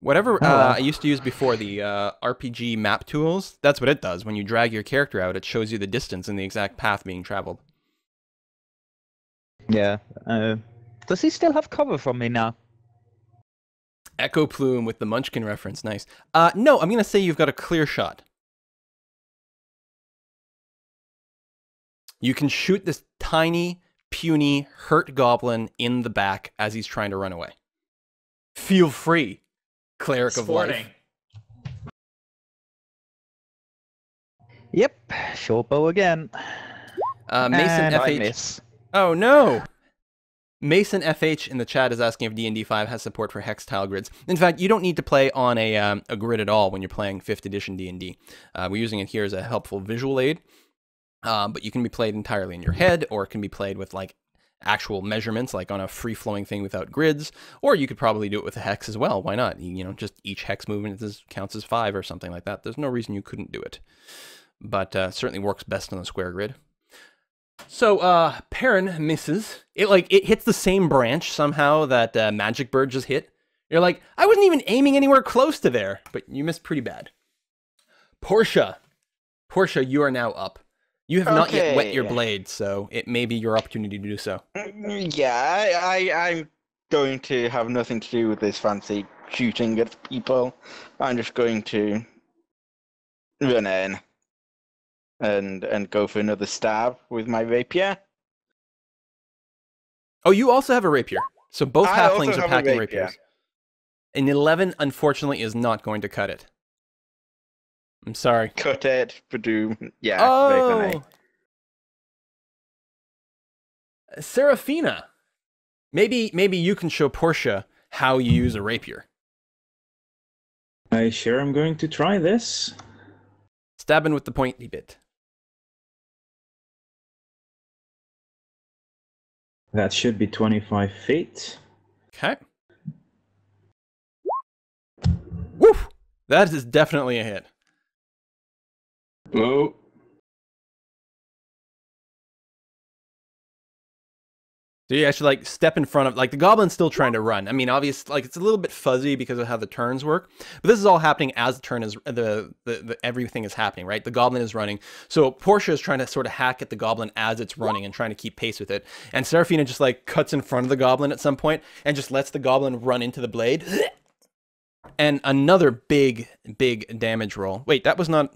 Whatever I used to use before, the RPG map tools, that's what it does. When you drag your character out, it shows you the distance and the exact path being traveled. Yeah. Does he still have cover from me now? Echo Plume with the Munchkin reference, nice. No, I'm going to say you've got a clear shot. You can shoot this tiny, puny, hurt goblin in the back as he's trying to run away. Feel free. Cleric of Life. Yep, short bow again. Mason FH. Miss. Oh no! Mason FH in the chat is asking if D&D 5 has support for hex tile grids. In fact, you don't need to play on a grid at all when you're playing 5th edition D&D. We're using it here as a helpful visual aid, but you can be played entirely in your head, or it can be played with like actual measurements, like on a free-flowing thing without grids, or you could probably do it with a hex as well. Why not? You know, just each hex movement counts as 5 or something like that. There's no reason you couldn't do it, but certainly works best on a square grid. So Perrin misses. It hits the same branch somehow that Magic Bird just hit. You're like, I wasn't even aiming anywhere close to there, but you missed pretty bad. Portia, you are now up. You have not yet wet your blade, so it may be your opportunity to do so. Yeah, I'm going to have nothing to do with this fancy shooting at people. I'm just going to run in and go for another stab with my rapier. Oh, you also have a rapier. So both halflings are packing rapiers. An 11, unfortunately, is not going to cut it. I'm sorry. Cut it, Badoom. Yeah. Oh! Seraphina! Maybe you can show Portia how you use a rapier. I sure am going to try this. Stabbing with the pointy bit. That should be 25 feet. Okay. Woof! That is definitely a hit. Hello. So you actually like step in front of, like, the goblin's still trying to run. I mean, obviously, like, it's a little bit fuzzy because of how the turns work, but this is all happening as the turn is everything is happening, right? The goblin is running, so Portia is trying to sort of hack at the goblin as it's running and trying to keep pace with it. And Seraphina just like cuts in front of the goblin at some point and just lets the goblin run into the blade. And another big damage roll. Wait, that was not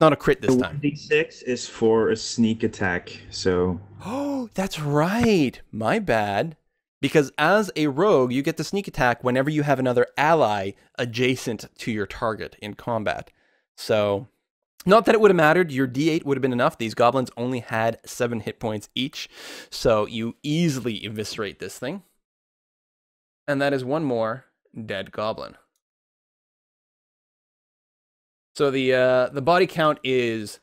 a crit this time. The 1d6 is for a sneak attack, so... Oh, that's right. My bad. Because as a rogue, you get the sneak attack whenever you have another ally adjacent to your target in combat. So, not that it would have mattered. Your d8 would have been enough. These goblins only had 7 hit points each, so you easily eviscerate this thing. And that is one more dead goblin. So the body count is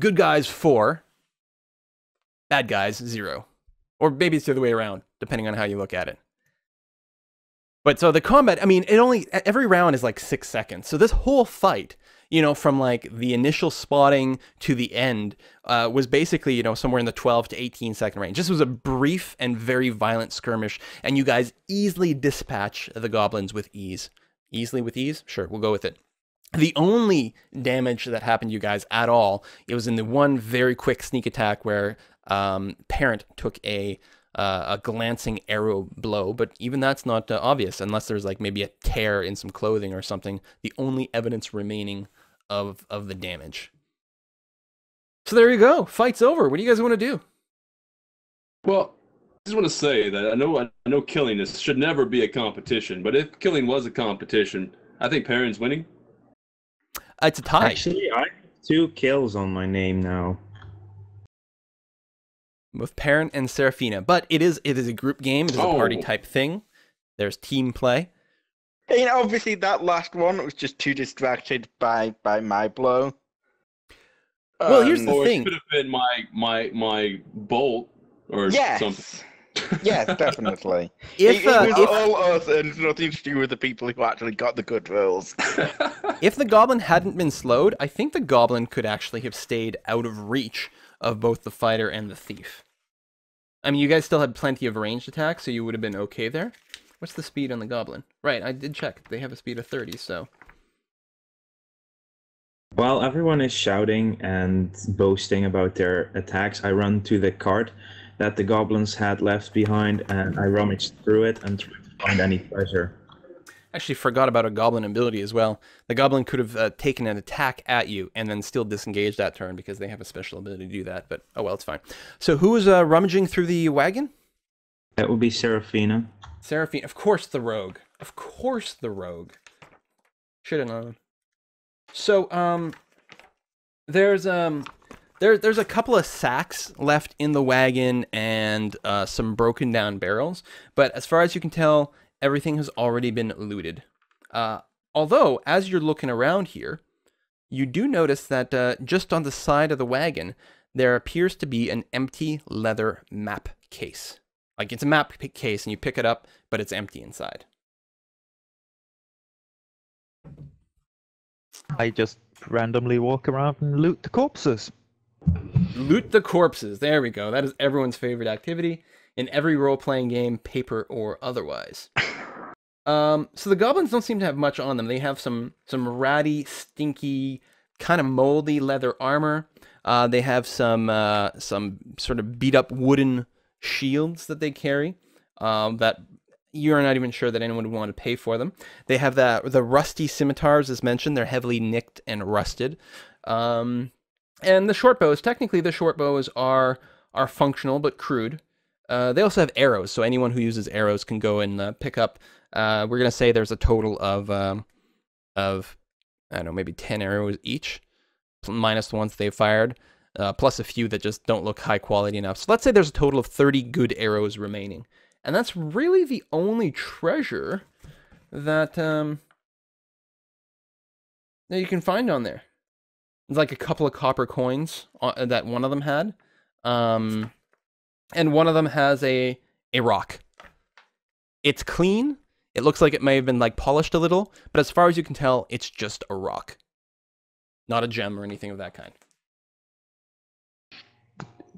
good guys 4, bad guys 0. Or maybe it's the other way around, depending on how you look at it. But so the combat, I mean, every round is like 6 seconds. So this whole fight, you know, from like the initial spotting to the end was basically, you know, somewhere in the 12 to 18 second range. This was a brief and very violent skirmish, and you guys easily dispatch the goblins with ease. Easily with ease? Sure, we'll go with it. The only damage that happened to you guys at all, it was in the one very quick sneak attack where Parent took a glancing arrow blow, but even that's not obvious unless there's like maybe a tear in some clothing or something. The only evidence remaining of the damage. So there you go. Fight's over. What do you guys want to do? Well, I just want to say that I know killing this should never be a competition, but if killing was a competition, I think Parent's winning. It's a tie. Actually, I have 2 kills on my name now. with Perrin and Seraphina. But it is a group game. It is a party type thing. There's team play. And obviously that last one was just too distracted by my blow. Well, here's the thing. It could have been my bolt or something. Yes, definitely. It was all us and nothing to do with the people who actually got the good rolls. If the goblin hadn't been slowed, I think the goblin could actually have stayed out of reach of both the fighter and the thief. I mean, you guys still had plenty of ranged attacks, so you would have been okay there. What's the speed on the goblin? Right, I did check. They have a speed of 30, so... While everyone is shouting and boasting about their attacks, I run to the cart that the goblins had left behind, and I rummaged through it and tried to find any treasure. Actually forgot about a goblin ability as well. The goblin could have taken an attack at you and then still disengaged that turn because they have a special ability to do that, but oh well, it's fine. So who was rummaging through the wagon? That would be Seraphina. Seraphina, of course the rogue. Of course the rogue. Should have known. So, there's a couple of sacks left in the wagon and some broken down barrels, but as far as you can tell, everything has already been looted. Although, as you're looking around here, you do notice that just on the side of the wagon, there appears to be an empty leather map case. Like, it's a map case and you pick it up, but it's empty inside. I just randomly walk around and loot the corpses. Loot the corpses. There we go. That is everyone's favorite activity in every role-playing game, paper or otherwise. So the goblins don't seem to have much on them. They have some ratty, stinky, kind of moldy leather armor. They have some sort of beat-up wooden shields that they carry that... You're not even sure that anyone would want to pay for them. They have the rusty scimitars, as mentioned. They're heavily nicked and rusted. And the short bows. Technically, the short bows are functional but crude. They also have arrows, so anyone who uses arrows can go and pick up. We're going to say there's a total of I don't know, maybe 10 arrows each, minus the ones they fired, plus a few that just don't look high quality enough. So let's say there's a total of 30 good arrows remaining. And that's really the only treasure that you can find on there. It's like a couple of copper coins that one of them had, and one of them has a rock. It's clean. It looks like it may have been like polished a little, but as far as you can tell, it's just a rock, not a gem or anything of that kind.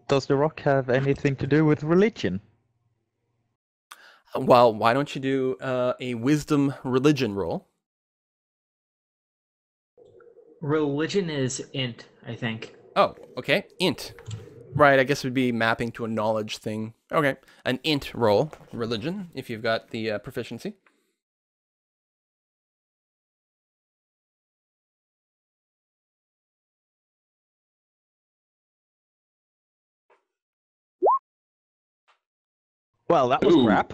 Does the rock have anything to do with religion? Well, why don't you do a wisdom religion roll? Religion is int, I think. Oh, okay. Int. Right, I guess it would be mapping to a knowledge thing. Okay. An int roll, religion, if you've got the proficiency. Well, that was crap.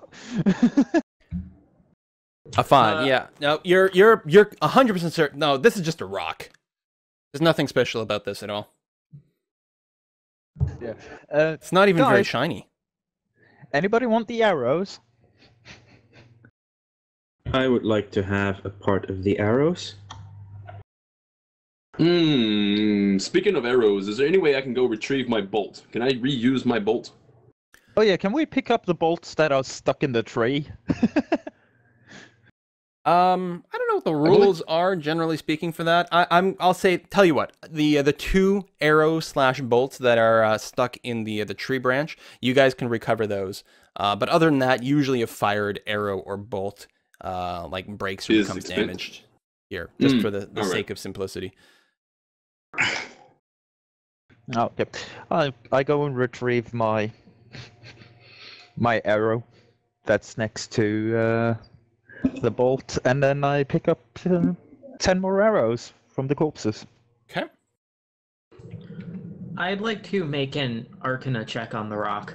A 5, yeah. No, you're 100% certain. No, this is just a rock. There's nothing special about this at all. Yeah. It's not even very shiny. Anybody want the arrows? I would like to have a part of the arrows. Speaking of arrows, is there any way I can go retrieve my bolt? Can I reuse my bolt? Oh yeah, can we pick up the bolts that are stuck in the tree? I don't know what the rules are, generally speaking, for that. I'll say, tell you what, the two arrow/bolts that are stuck in the tree branch, you guys can recover those. But other than that, usually a fired arrow or bolt like breaks or becomes damaged. Here, just for the sake of simplicity. Oh, yep. I go and retrieve my. My arrow that's next to the bolt, and then I pick up 10 more arrows from the corpses. Okay. I'd like to make an Arcana check on the rock.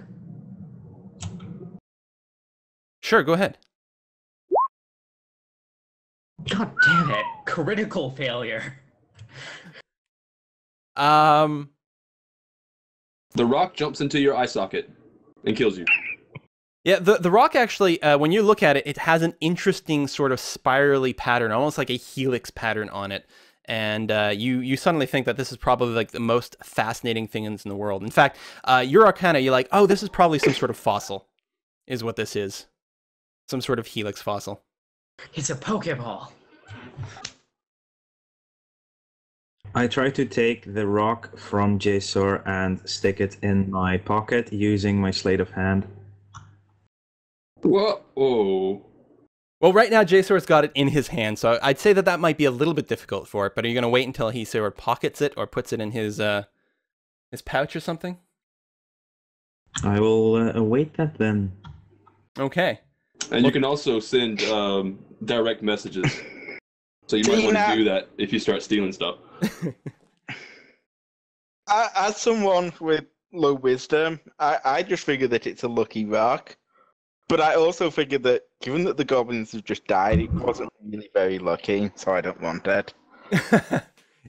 Sure, go ahead. God damn it. Critical failure. The rock jumps into your eye socket and kills you. Yeah, the rock actually, when you look at it, it has an interesting sort of spirally pattern, almost like a helix pattern on it. And you suddenly think that this is probably like the most fascinating thing in the world. In fact, you're Arcana, you're like, oh, this is probably some sort of fossil, is what this is. Some sort of helix fossil. It's a Pokeball. I try to take the rock from Jasor and stick it in my pocket using my sleight of hand. Whoa. Well, right now, Jasor's got it in his hand, so I'd say that that might be a little bit difficult for it, but are you going to wait until he sort of pockets it or puts it in his pouch or something? I will await that then. Okay. And you can also send direct messages, so you might want to do that if you start stealing stuff. As someone with low wisdom, I just figure that it's a lucky rock. But I also figured that, given that the goblins have just died, it wasn't really very lucky, so I don't want that.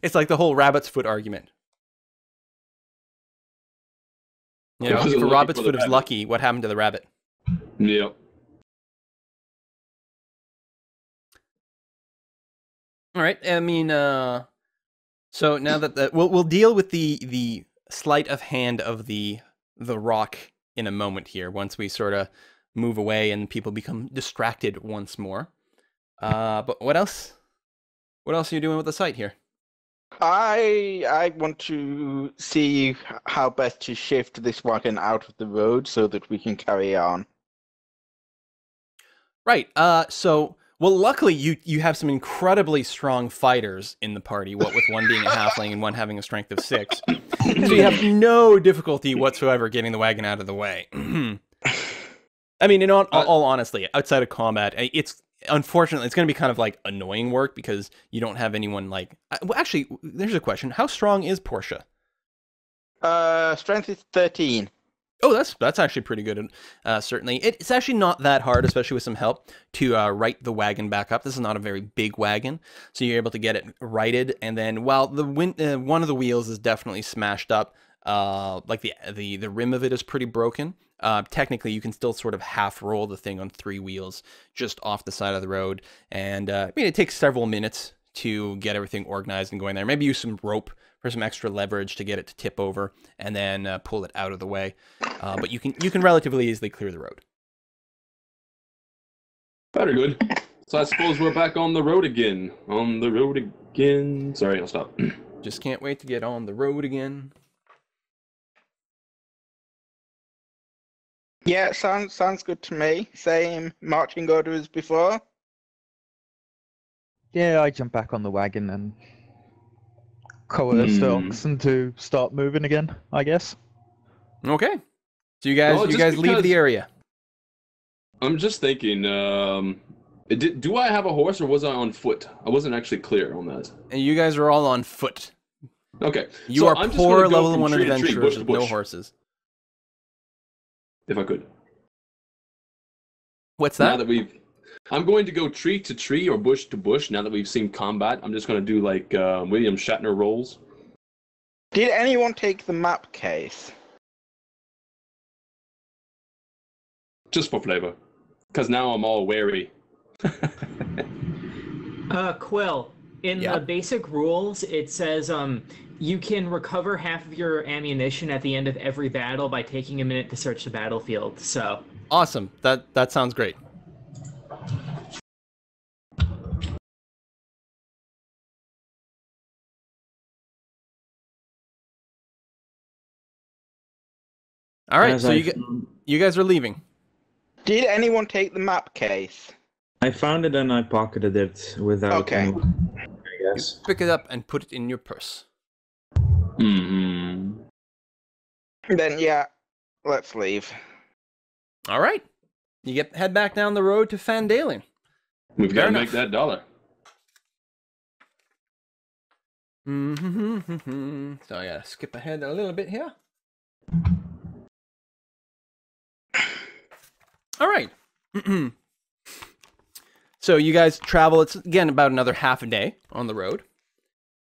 It's like the whole rabbit's foot argument. You know, if a rabbit's foot is lucky, what happened to the rabbit? Yep. All right, I mean, so now that we'll deal with the sleight of hand of the rock in a moment here, once we sort of move away and people become distracted once more. But what else? What else are you doing with the site here? I want to see how best to shift this wagon out of the road so that we can carry on. Right. So, well, luckily you have some incredibly strong fighters in the party, what with one being a halfling and one having a strength of 6. So you have no difficulty whatsoever getting the wagon out of the way. I mean, in all honesty, outside of combat, it's unfortunately, it's going to be kind of like annoying work because you don't have anyone like... Well, actually, there's a question. How strong is Portia? Strength is 13. Oh, that's actually pretty good. Certainly. It's actually not that hard, especially with some help, to right the wagon back up. This is not a very big wagon, so you're able to get it righted. And then while the one of the wheels is definitely smashed up, like the rim of it is pretty broken. Technically, you can still sort of half roll the thing on 3 wheels just off the side of the road. And I mean, it takes several minutes to get everything organized and going there. Maybe use some rope for some extra leverage to get it to tip over and then pull it out of the way. But you can relatively easily clear the road. Very good. So I suppose we're back on the road again. On the road again. Sorry, I'll stop. Just can't wait to get on the road again. Yeah, sounds good to me. Same marching order as before. Yeah, I jump back on the wagon and coerce the oxen to start moving again, I guess. Okay. So you guys leave the area. I'm just thinking, do I have a horse or was I on foot? I wasn't actually clear on that. And you guys are all on foot. Okay. You are poor level 1 adventurers with no horses. If I could. What's that? Now that I'm going to go tree to tree or bush to bush now that we've seen combat. I'm just going to do like William Shatner rolls. Did anyone take the map case? Just for flavor. Because now I'm all wary. Quill, in the basic rules, it says... You can recover half of your ammunition at the end of every battle by taking a minute to search the battlefield, so... Awesome. That sounds great. All right, so you guys are leaving. Did anyone take the map case? I found it and I pocketed it without... Okay. I guess. You pick it up and put it in your purse. Then, yeah, let's leave. All right. You head back down the road to Phandalin. We've got to make that dollar. So I got to skip ahead a little bit here. All right. So you guys travel, it's, again, about another half a day on the road.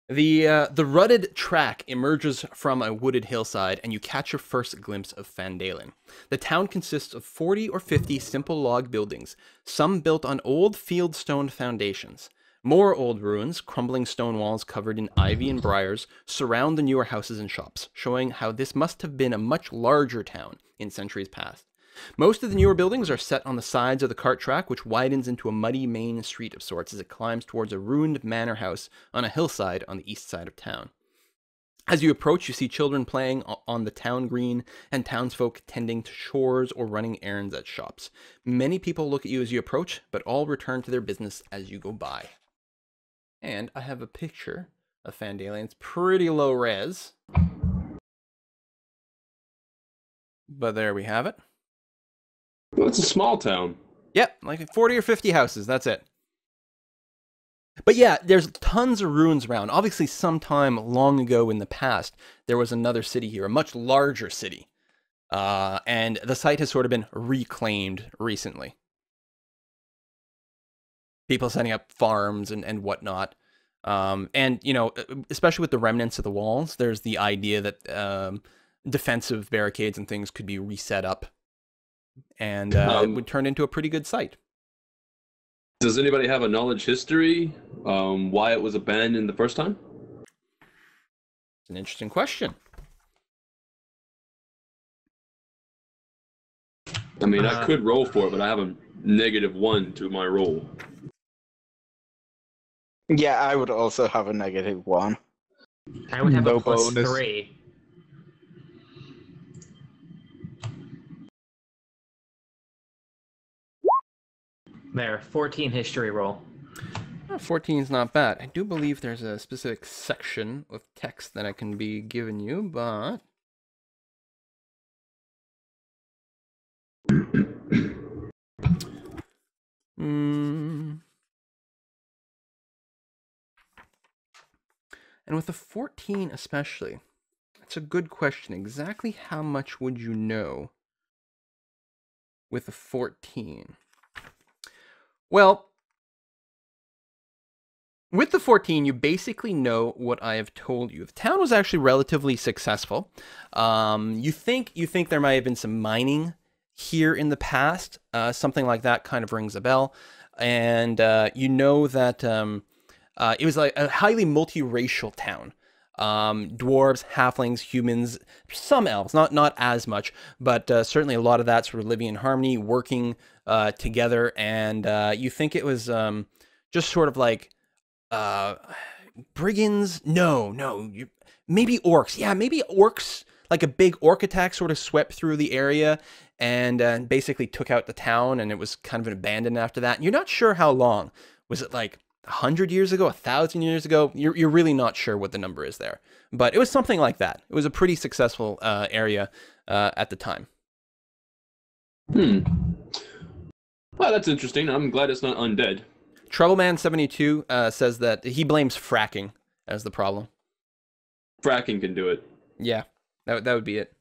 The rutted track emerges from a wooded hillside, and you catch your first glimpse of Phandalin. The town consists of 40 or 50 simple log buildings, some built on old field-stone foundations. More old ruins, crumbling stone walls covered in ivy and briars, surround the newer houses and shops, showing how this must have been a much larger town in centuries past. Most of the newer buildings are set on the sides of the cart track, which widens into a muddy main street of sorts as it climbs towards a ruined manor house on a hillside on the east side of town. As you approach, you see children playing on the town green and townsfolk tending to chores or running errands at shops. Many people look at you as you approach, but all return to their business as you go by. And I have a picture of Phandalin. It's pretty low res, but there we have it. Well, it's a small town. Yep, like 40 or 50 houses, that's it. But yeah, there's tons of ruins around. Obviously, sometime long ago in the past, there was another city here, a much larger city. And the site has sort of been reclaimed recently. People setting up farms and whatnot. And, you know, especially with the remnants of the walls, there's the idea that defensive barricades and things could be reset up. And it would turn into a pretty good site. Does anybody have a knowledge history? Why it was abandoned the first time? It's an interesting question. I mean, I could roll for it, but I have a -1 to my roll. Yeah, I would also have a -1. I would have no a +3. There, 14 history roll. 14 is not bad. I do believe there's a specific section of text that I can be given you, but and with a 14 especially, that's a good question. Exactly how much would you know with a 14? Well, with the 14, you basically know what I have told you. The town was actually relatively successful. You think there might have been some mining here in the past. Something like that kind of rings a bell. And you know that it was like a highly multiracial town. Dwarves, halflings, humans, some elves, not as much, but certainly a lot of that sort of living in harmony, working together, and you think it was just sort of like brigands? No, maybe orcs. Yeah, maybe orcs, like a big orc attack sort of swept through the area and basically took out the town, and it was kind of abandoned after that. And you're not sure how long. Was it like 100 years ago, 1,000 years ago? You're really not sure what the number is there, but it was something like that. It was a pretty successful area at the time. Well, that's interesting. I'm glad it's not undead. Troubleman72 says that he blames fracking as the problem. Fracking can do it. Yeah, that would be it.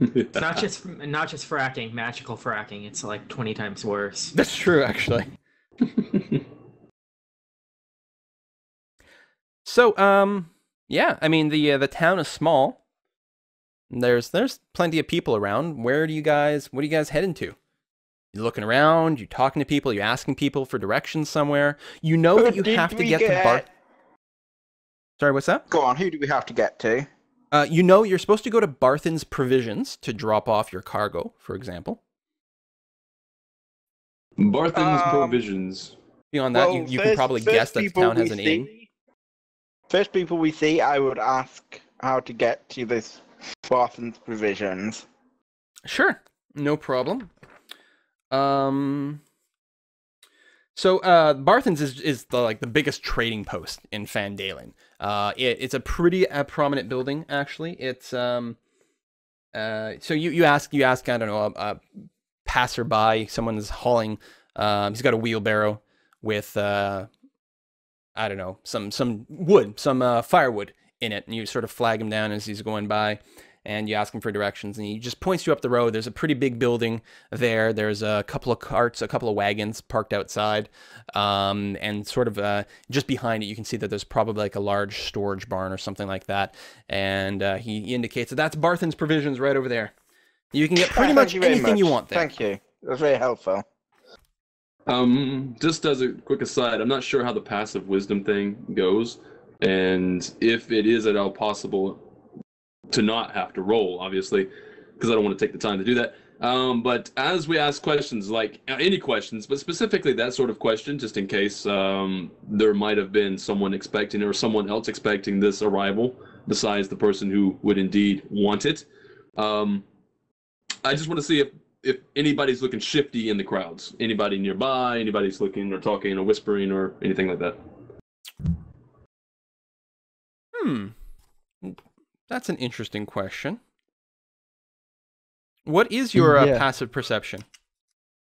It's not just fracking, magical fracking. It's like 20 times worse. That's true, actually. So, yeah, I mean, the town is small. There's plenty of people around. What are you guys heading to? You're looking around, you're talking to people, you're asking people for directions somewhere. You know that you have to get to Bart... Sorry, what's that? Go on, who do we have to get to? You know you're supposed to go to Barthen's Provisions to drop off your cargo, for example. Barthen's Provisions. Beyond that, well, you can probably guess that the town has an inn. First people we see, I would ask how to get to this Barthen's Provisions. Sure, no problem. So Barthen's is the biggest trading post in Phandalin. It's a pretty prominent building, actually. It's so you ask I don't know, a passerby. Someone's hauling. He's got a wheelbarrow with I don't know, some wood, some firewood in it, and you sort of flag him down as he's going by, and you ask him for directions, and he just points you up the road. There's a pretty big building there. There's a couple of carts, a couple of wagons parked outside, and sort of just behind it, you can see that there's probably like a large storage barn or something like that. And he indicates that that's Barthen's Provisions right over there. You can get pretty much anything you want there. Thank you. That's very helpful. Just as a quick aside, I'm not sure how the passive wisdom thing goes, and if it is at all possible to not have to roll, obviously, because I don't want to take the time to do that. But as we ask questions, like any questions, but specifically that sort of question, just in case there might have been someone expecting or someone else expecting this arrival besides the person who would indeed want it. I just want to see if anybody's looking shifty in the crowds. Anybody nearby, anybody's looking or talking or whispering or anything like that. That's an interesting question. What is your passive perception?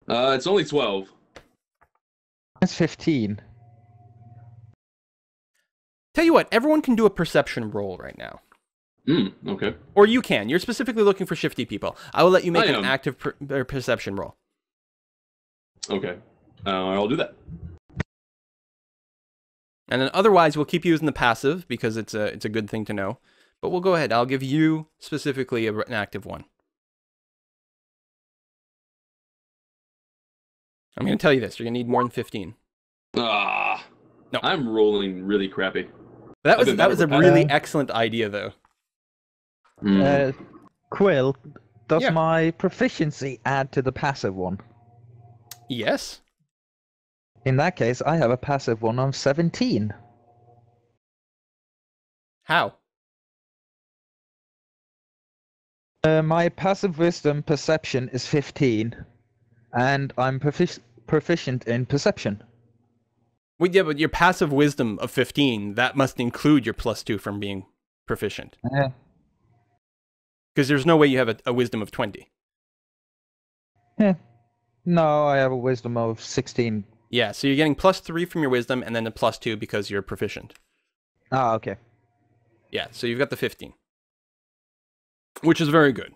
It's only 12. It's 15. Tell you what, everyone can do a perception roll right now. Okay. Or you can. You're specifically looking for shifty people. I will let you make an active perception roll. Okay. I'll do that. And then otherwise, we'll keep using the passive because it's a good thing to know. But we'll go ahead. I'll give you specifically an active one. I'm going to tell you this. You're going to need more than 15. No. I'm rolling really crappy. That was a really excellent idea, though. Quill, does my proficiency add to the passive one? Yes. In that case, I have a passive one on 17. How? My passive wisdom perception is 15, and I'm proficient in perception. Well, yeah, but your passive wisdom of 15, that must include your +2 from being proficient. Yeah. Because there's no way you have a wisdom of 20. Yeah. No, I have a wisdom of 16. Yeah, so you're getting +3 from your wisdom, and then the +2 because you're proficient. Ah, okay. Yeah, so you've got the 15. Which is very good.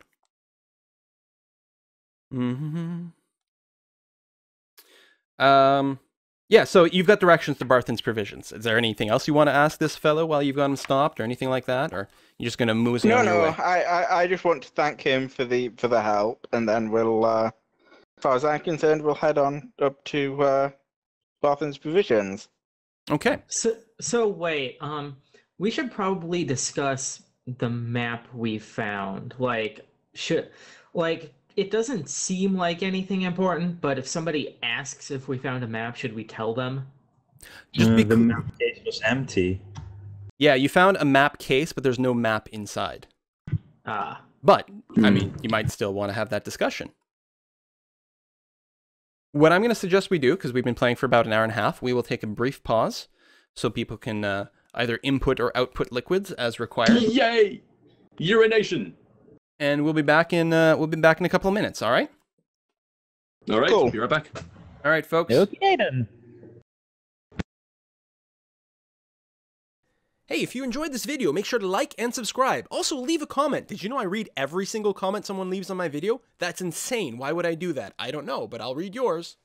Yeah, so you've got directions to Barthen's Provisions. Is there anything else you want to ask this fellow while you've got him stopped, or anything like that, or you're just going to move him? No. I just want to thank him for the help, and then we'll, as far as I'm concerned, we'll head on up to Barthen's Provisions. Okay. So wait, we should probably discuss the map we found. It doesn't seem like anything important, but if somebody asks if we found a map, should we tell them? The map case was empty. Yeah, you found a map case, but there's no map inside. But, I mean, you might still want to have that discussion. What I'm going to suggest we do, because we've been playing for about an hour and a half, we will take a brief pause so people can either input or output liquids as required. Yay! Urination! And we'll be back in a couple of minutes. All right. All right. Cool. We'll be right back. All right, folks. Okay, then. Hey, if you enjoyed this video, make sure to like and subscribe. Also, leave a comment. Did you know I read every single comment someone leaves on my video? That's insane. Why would I do that? I don't know, but I'll read yours.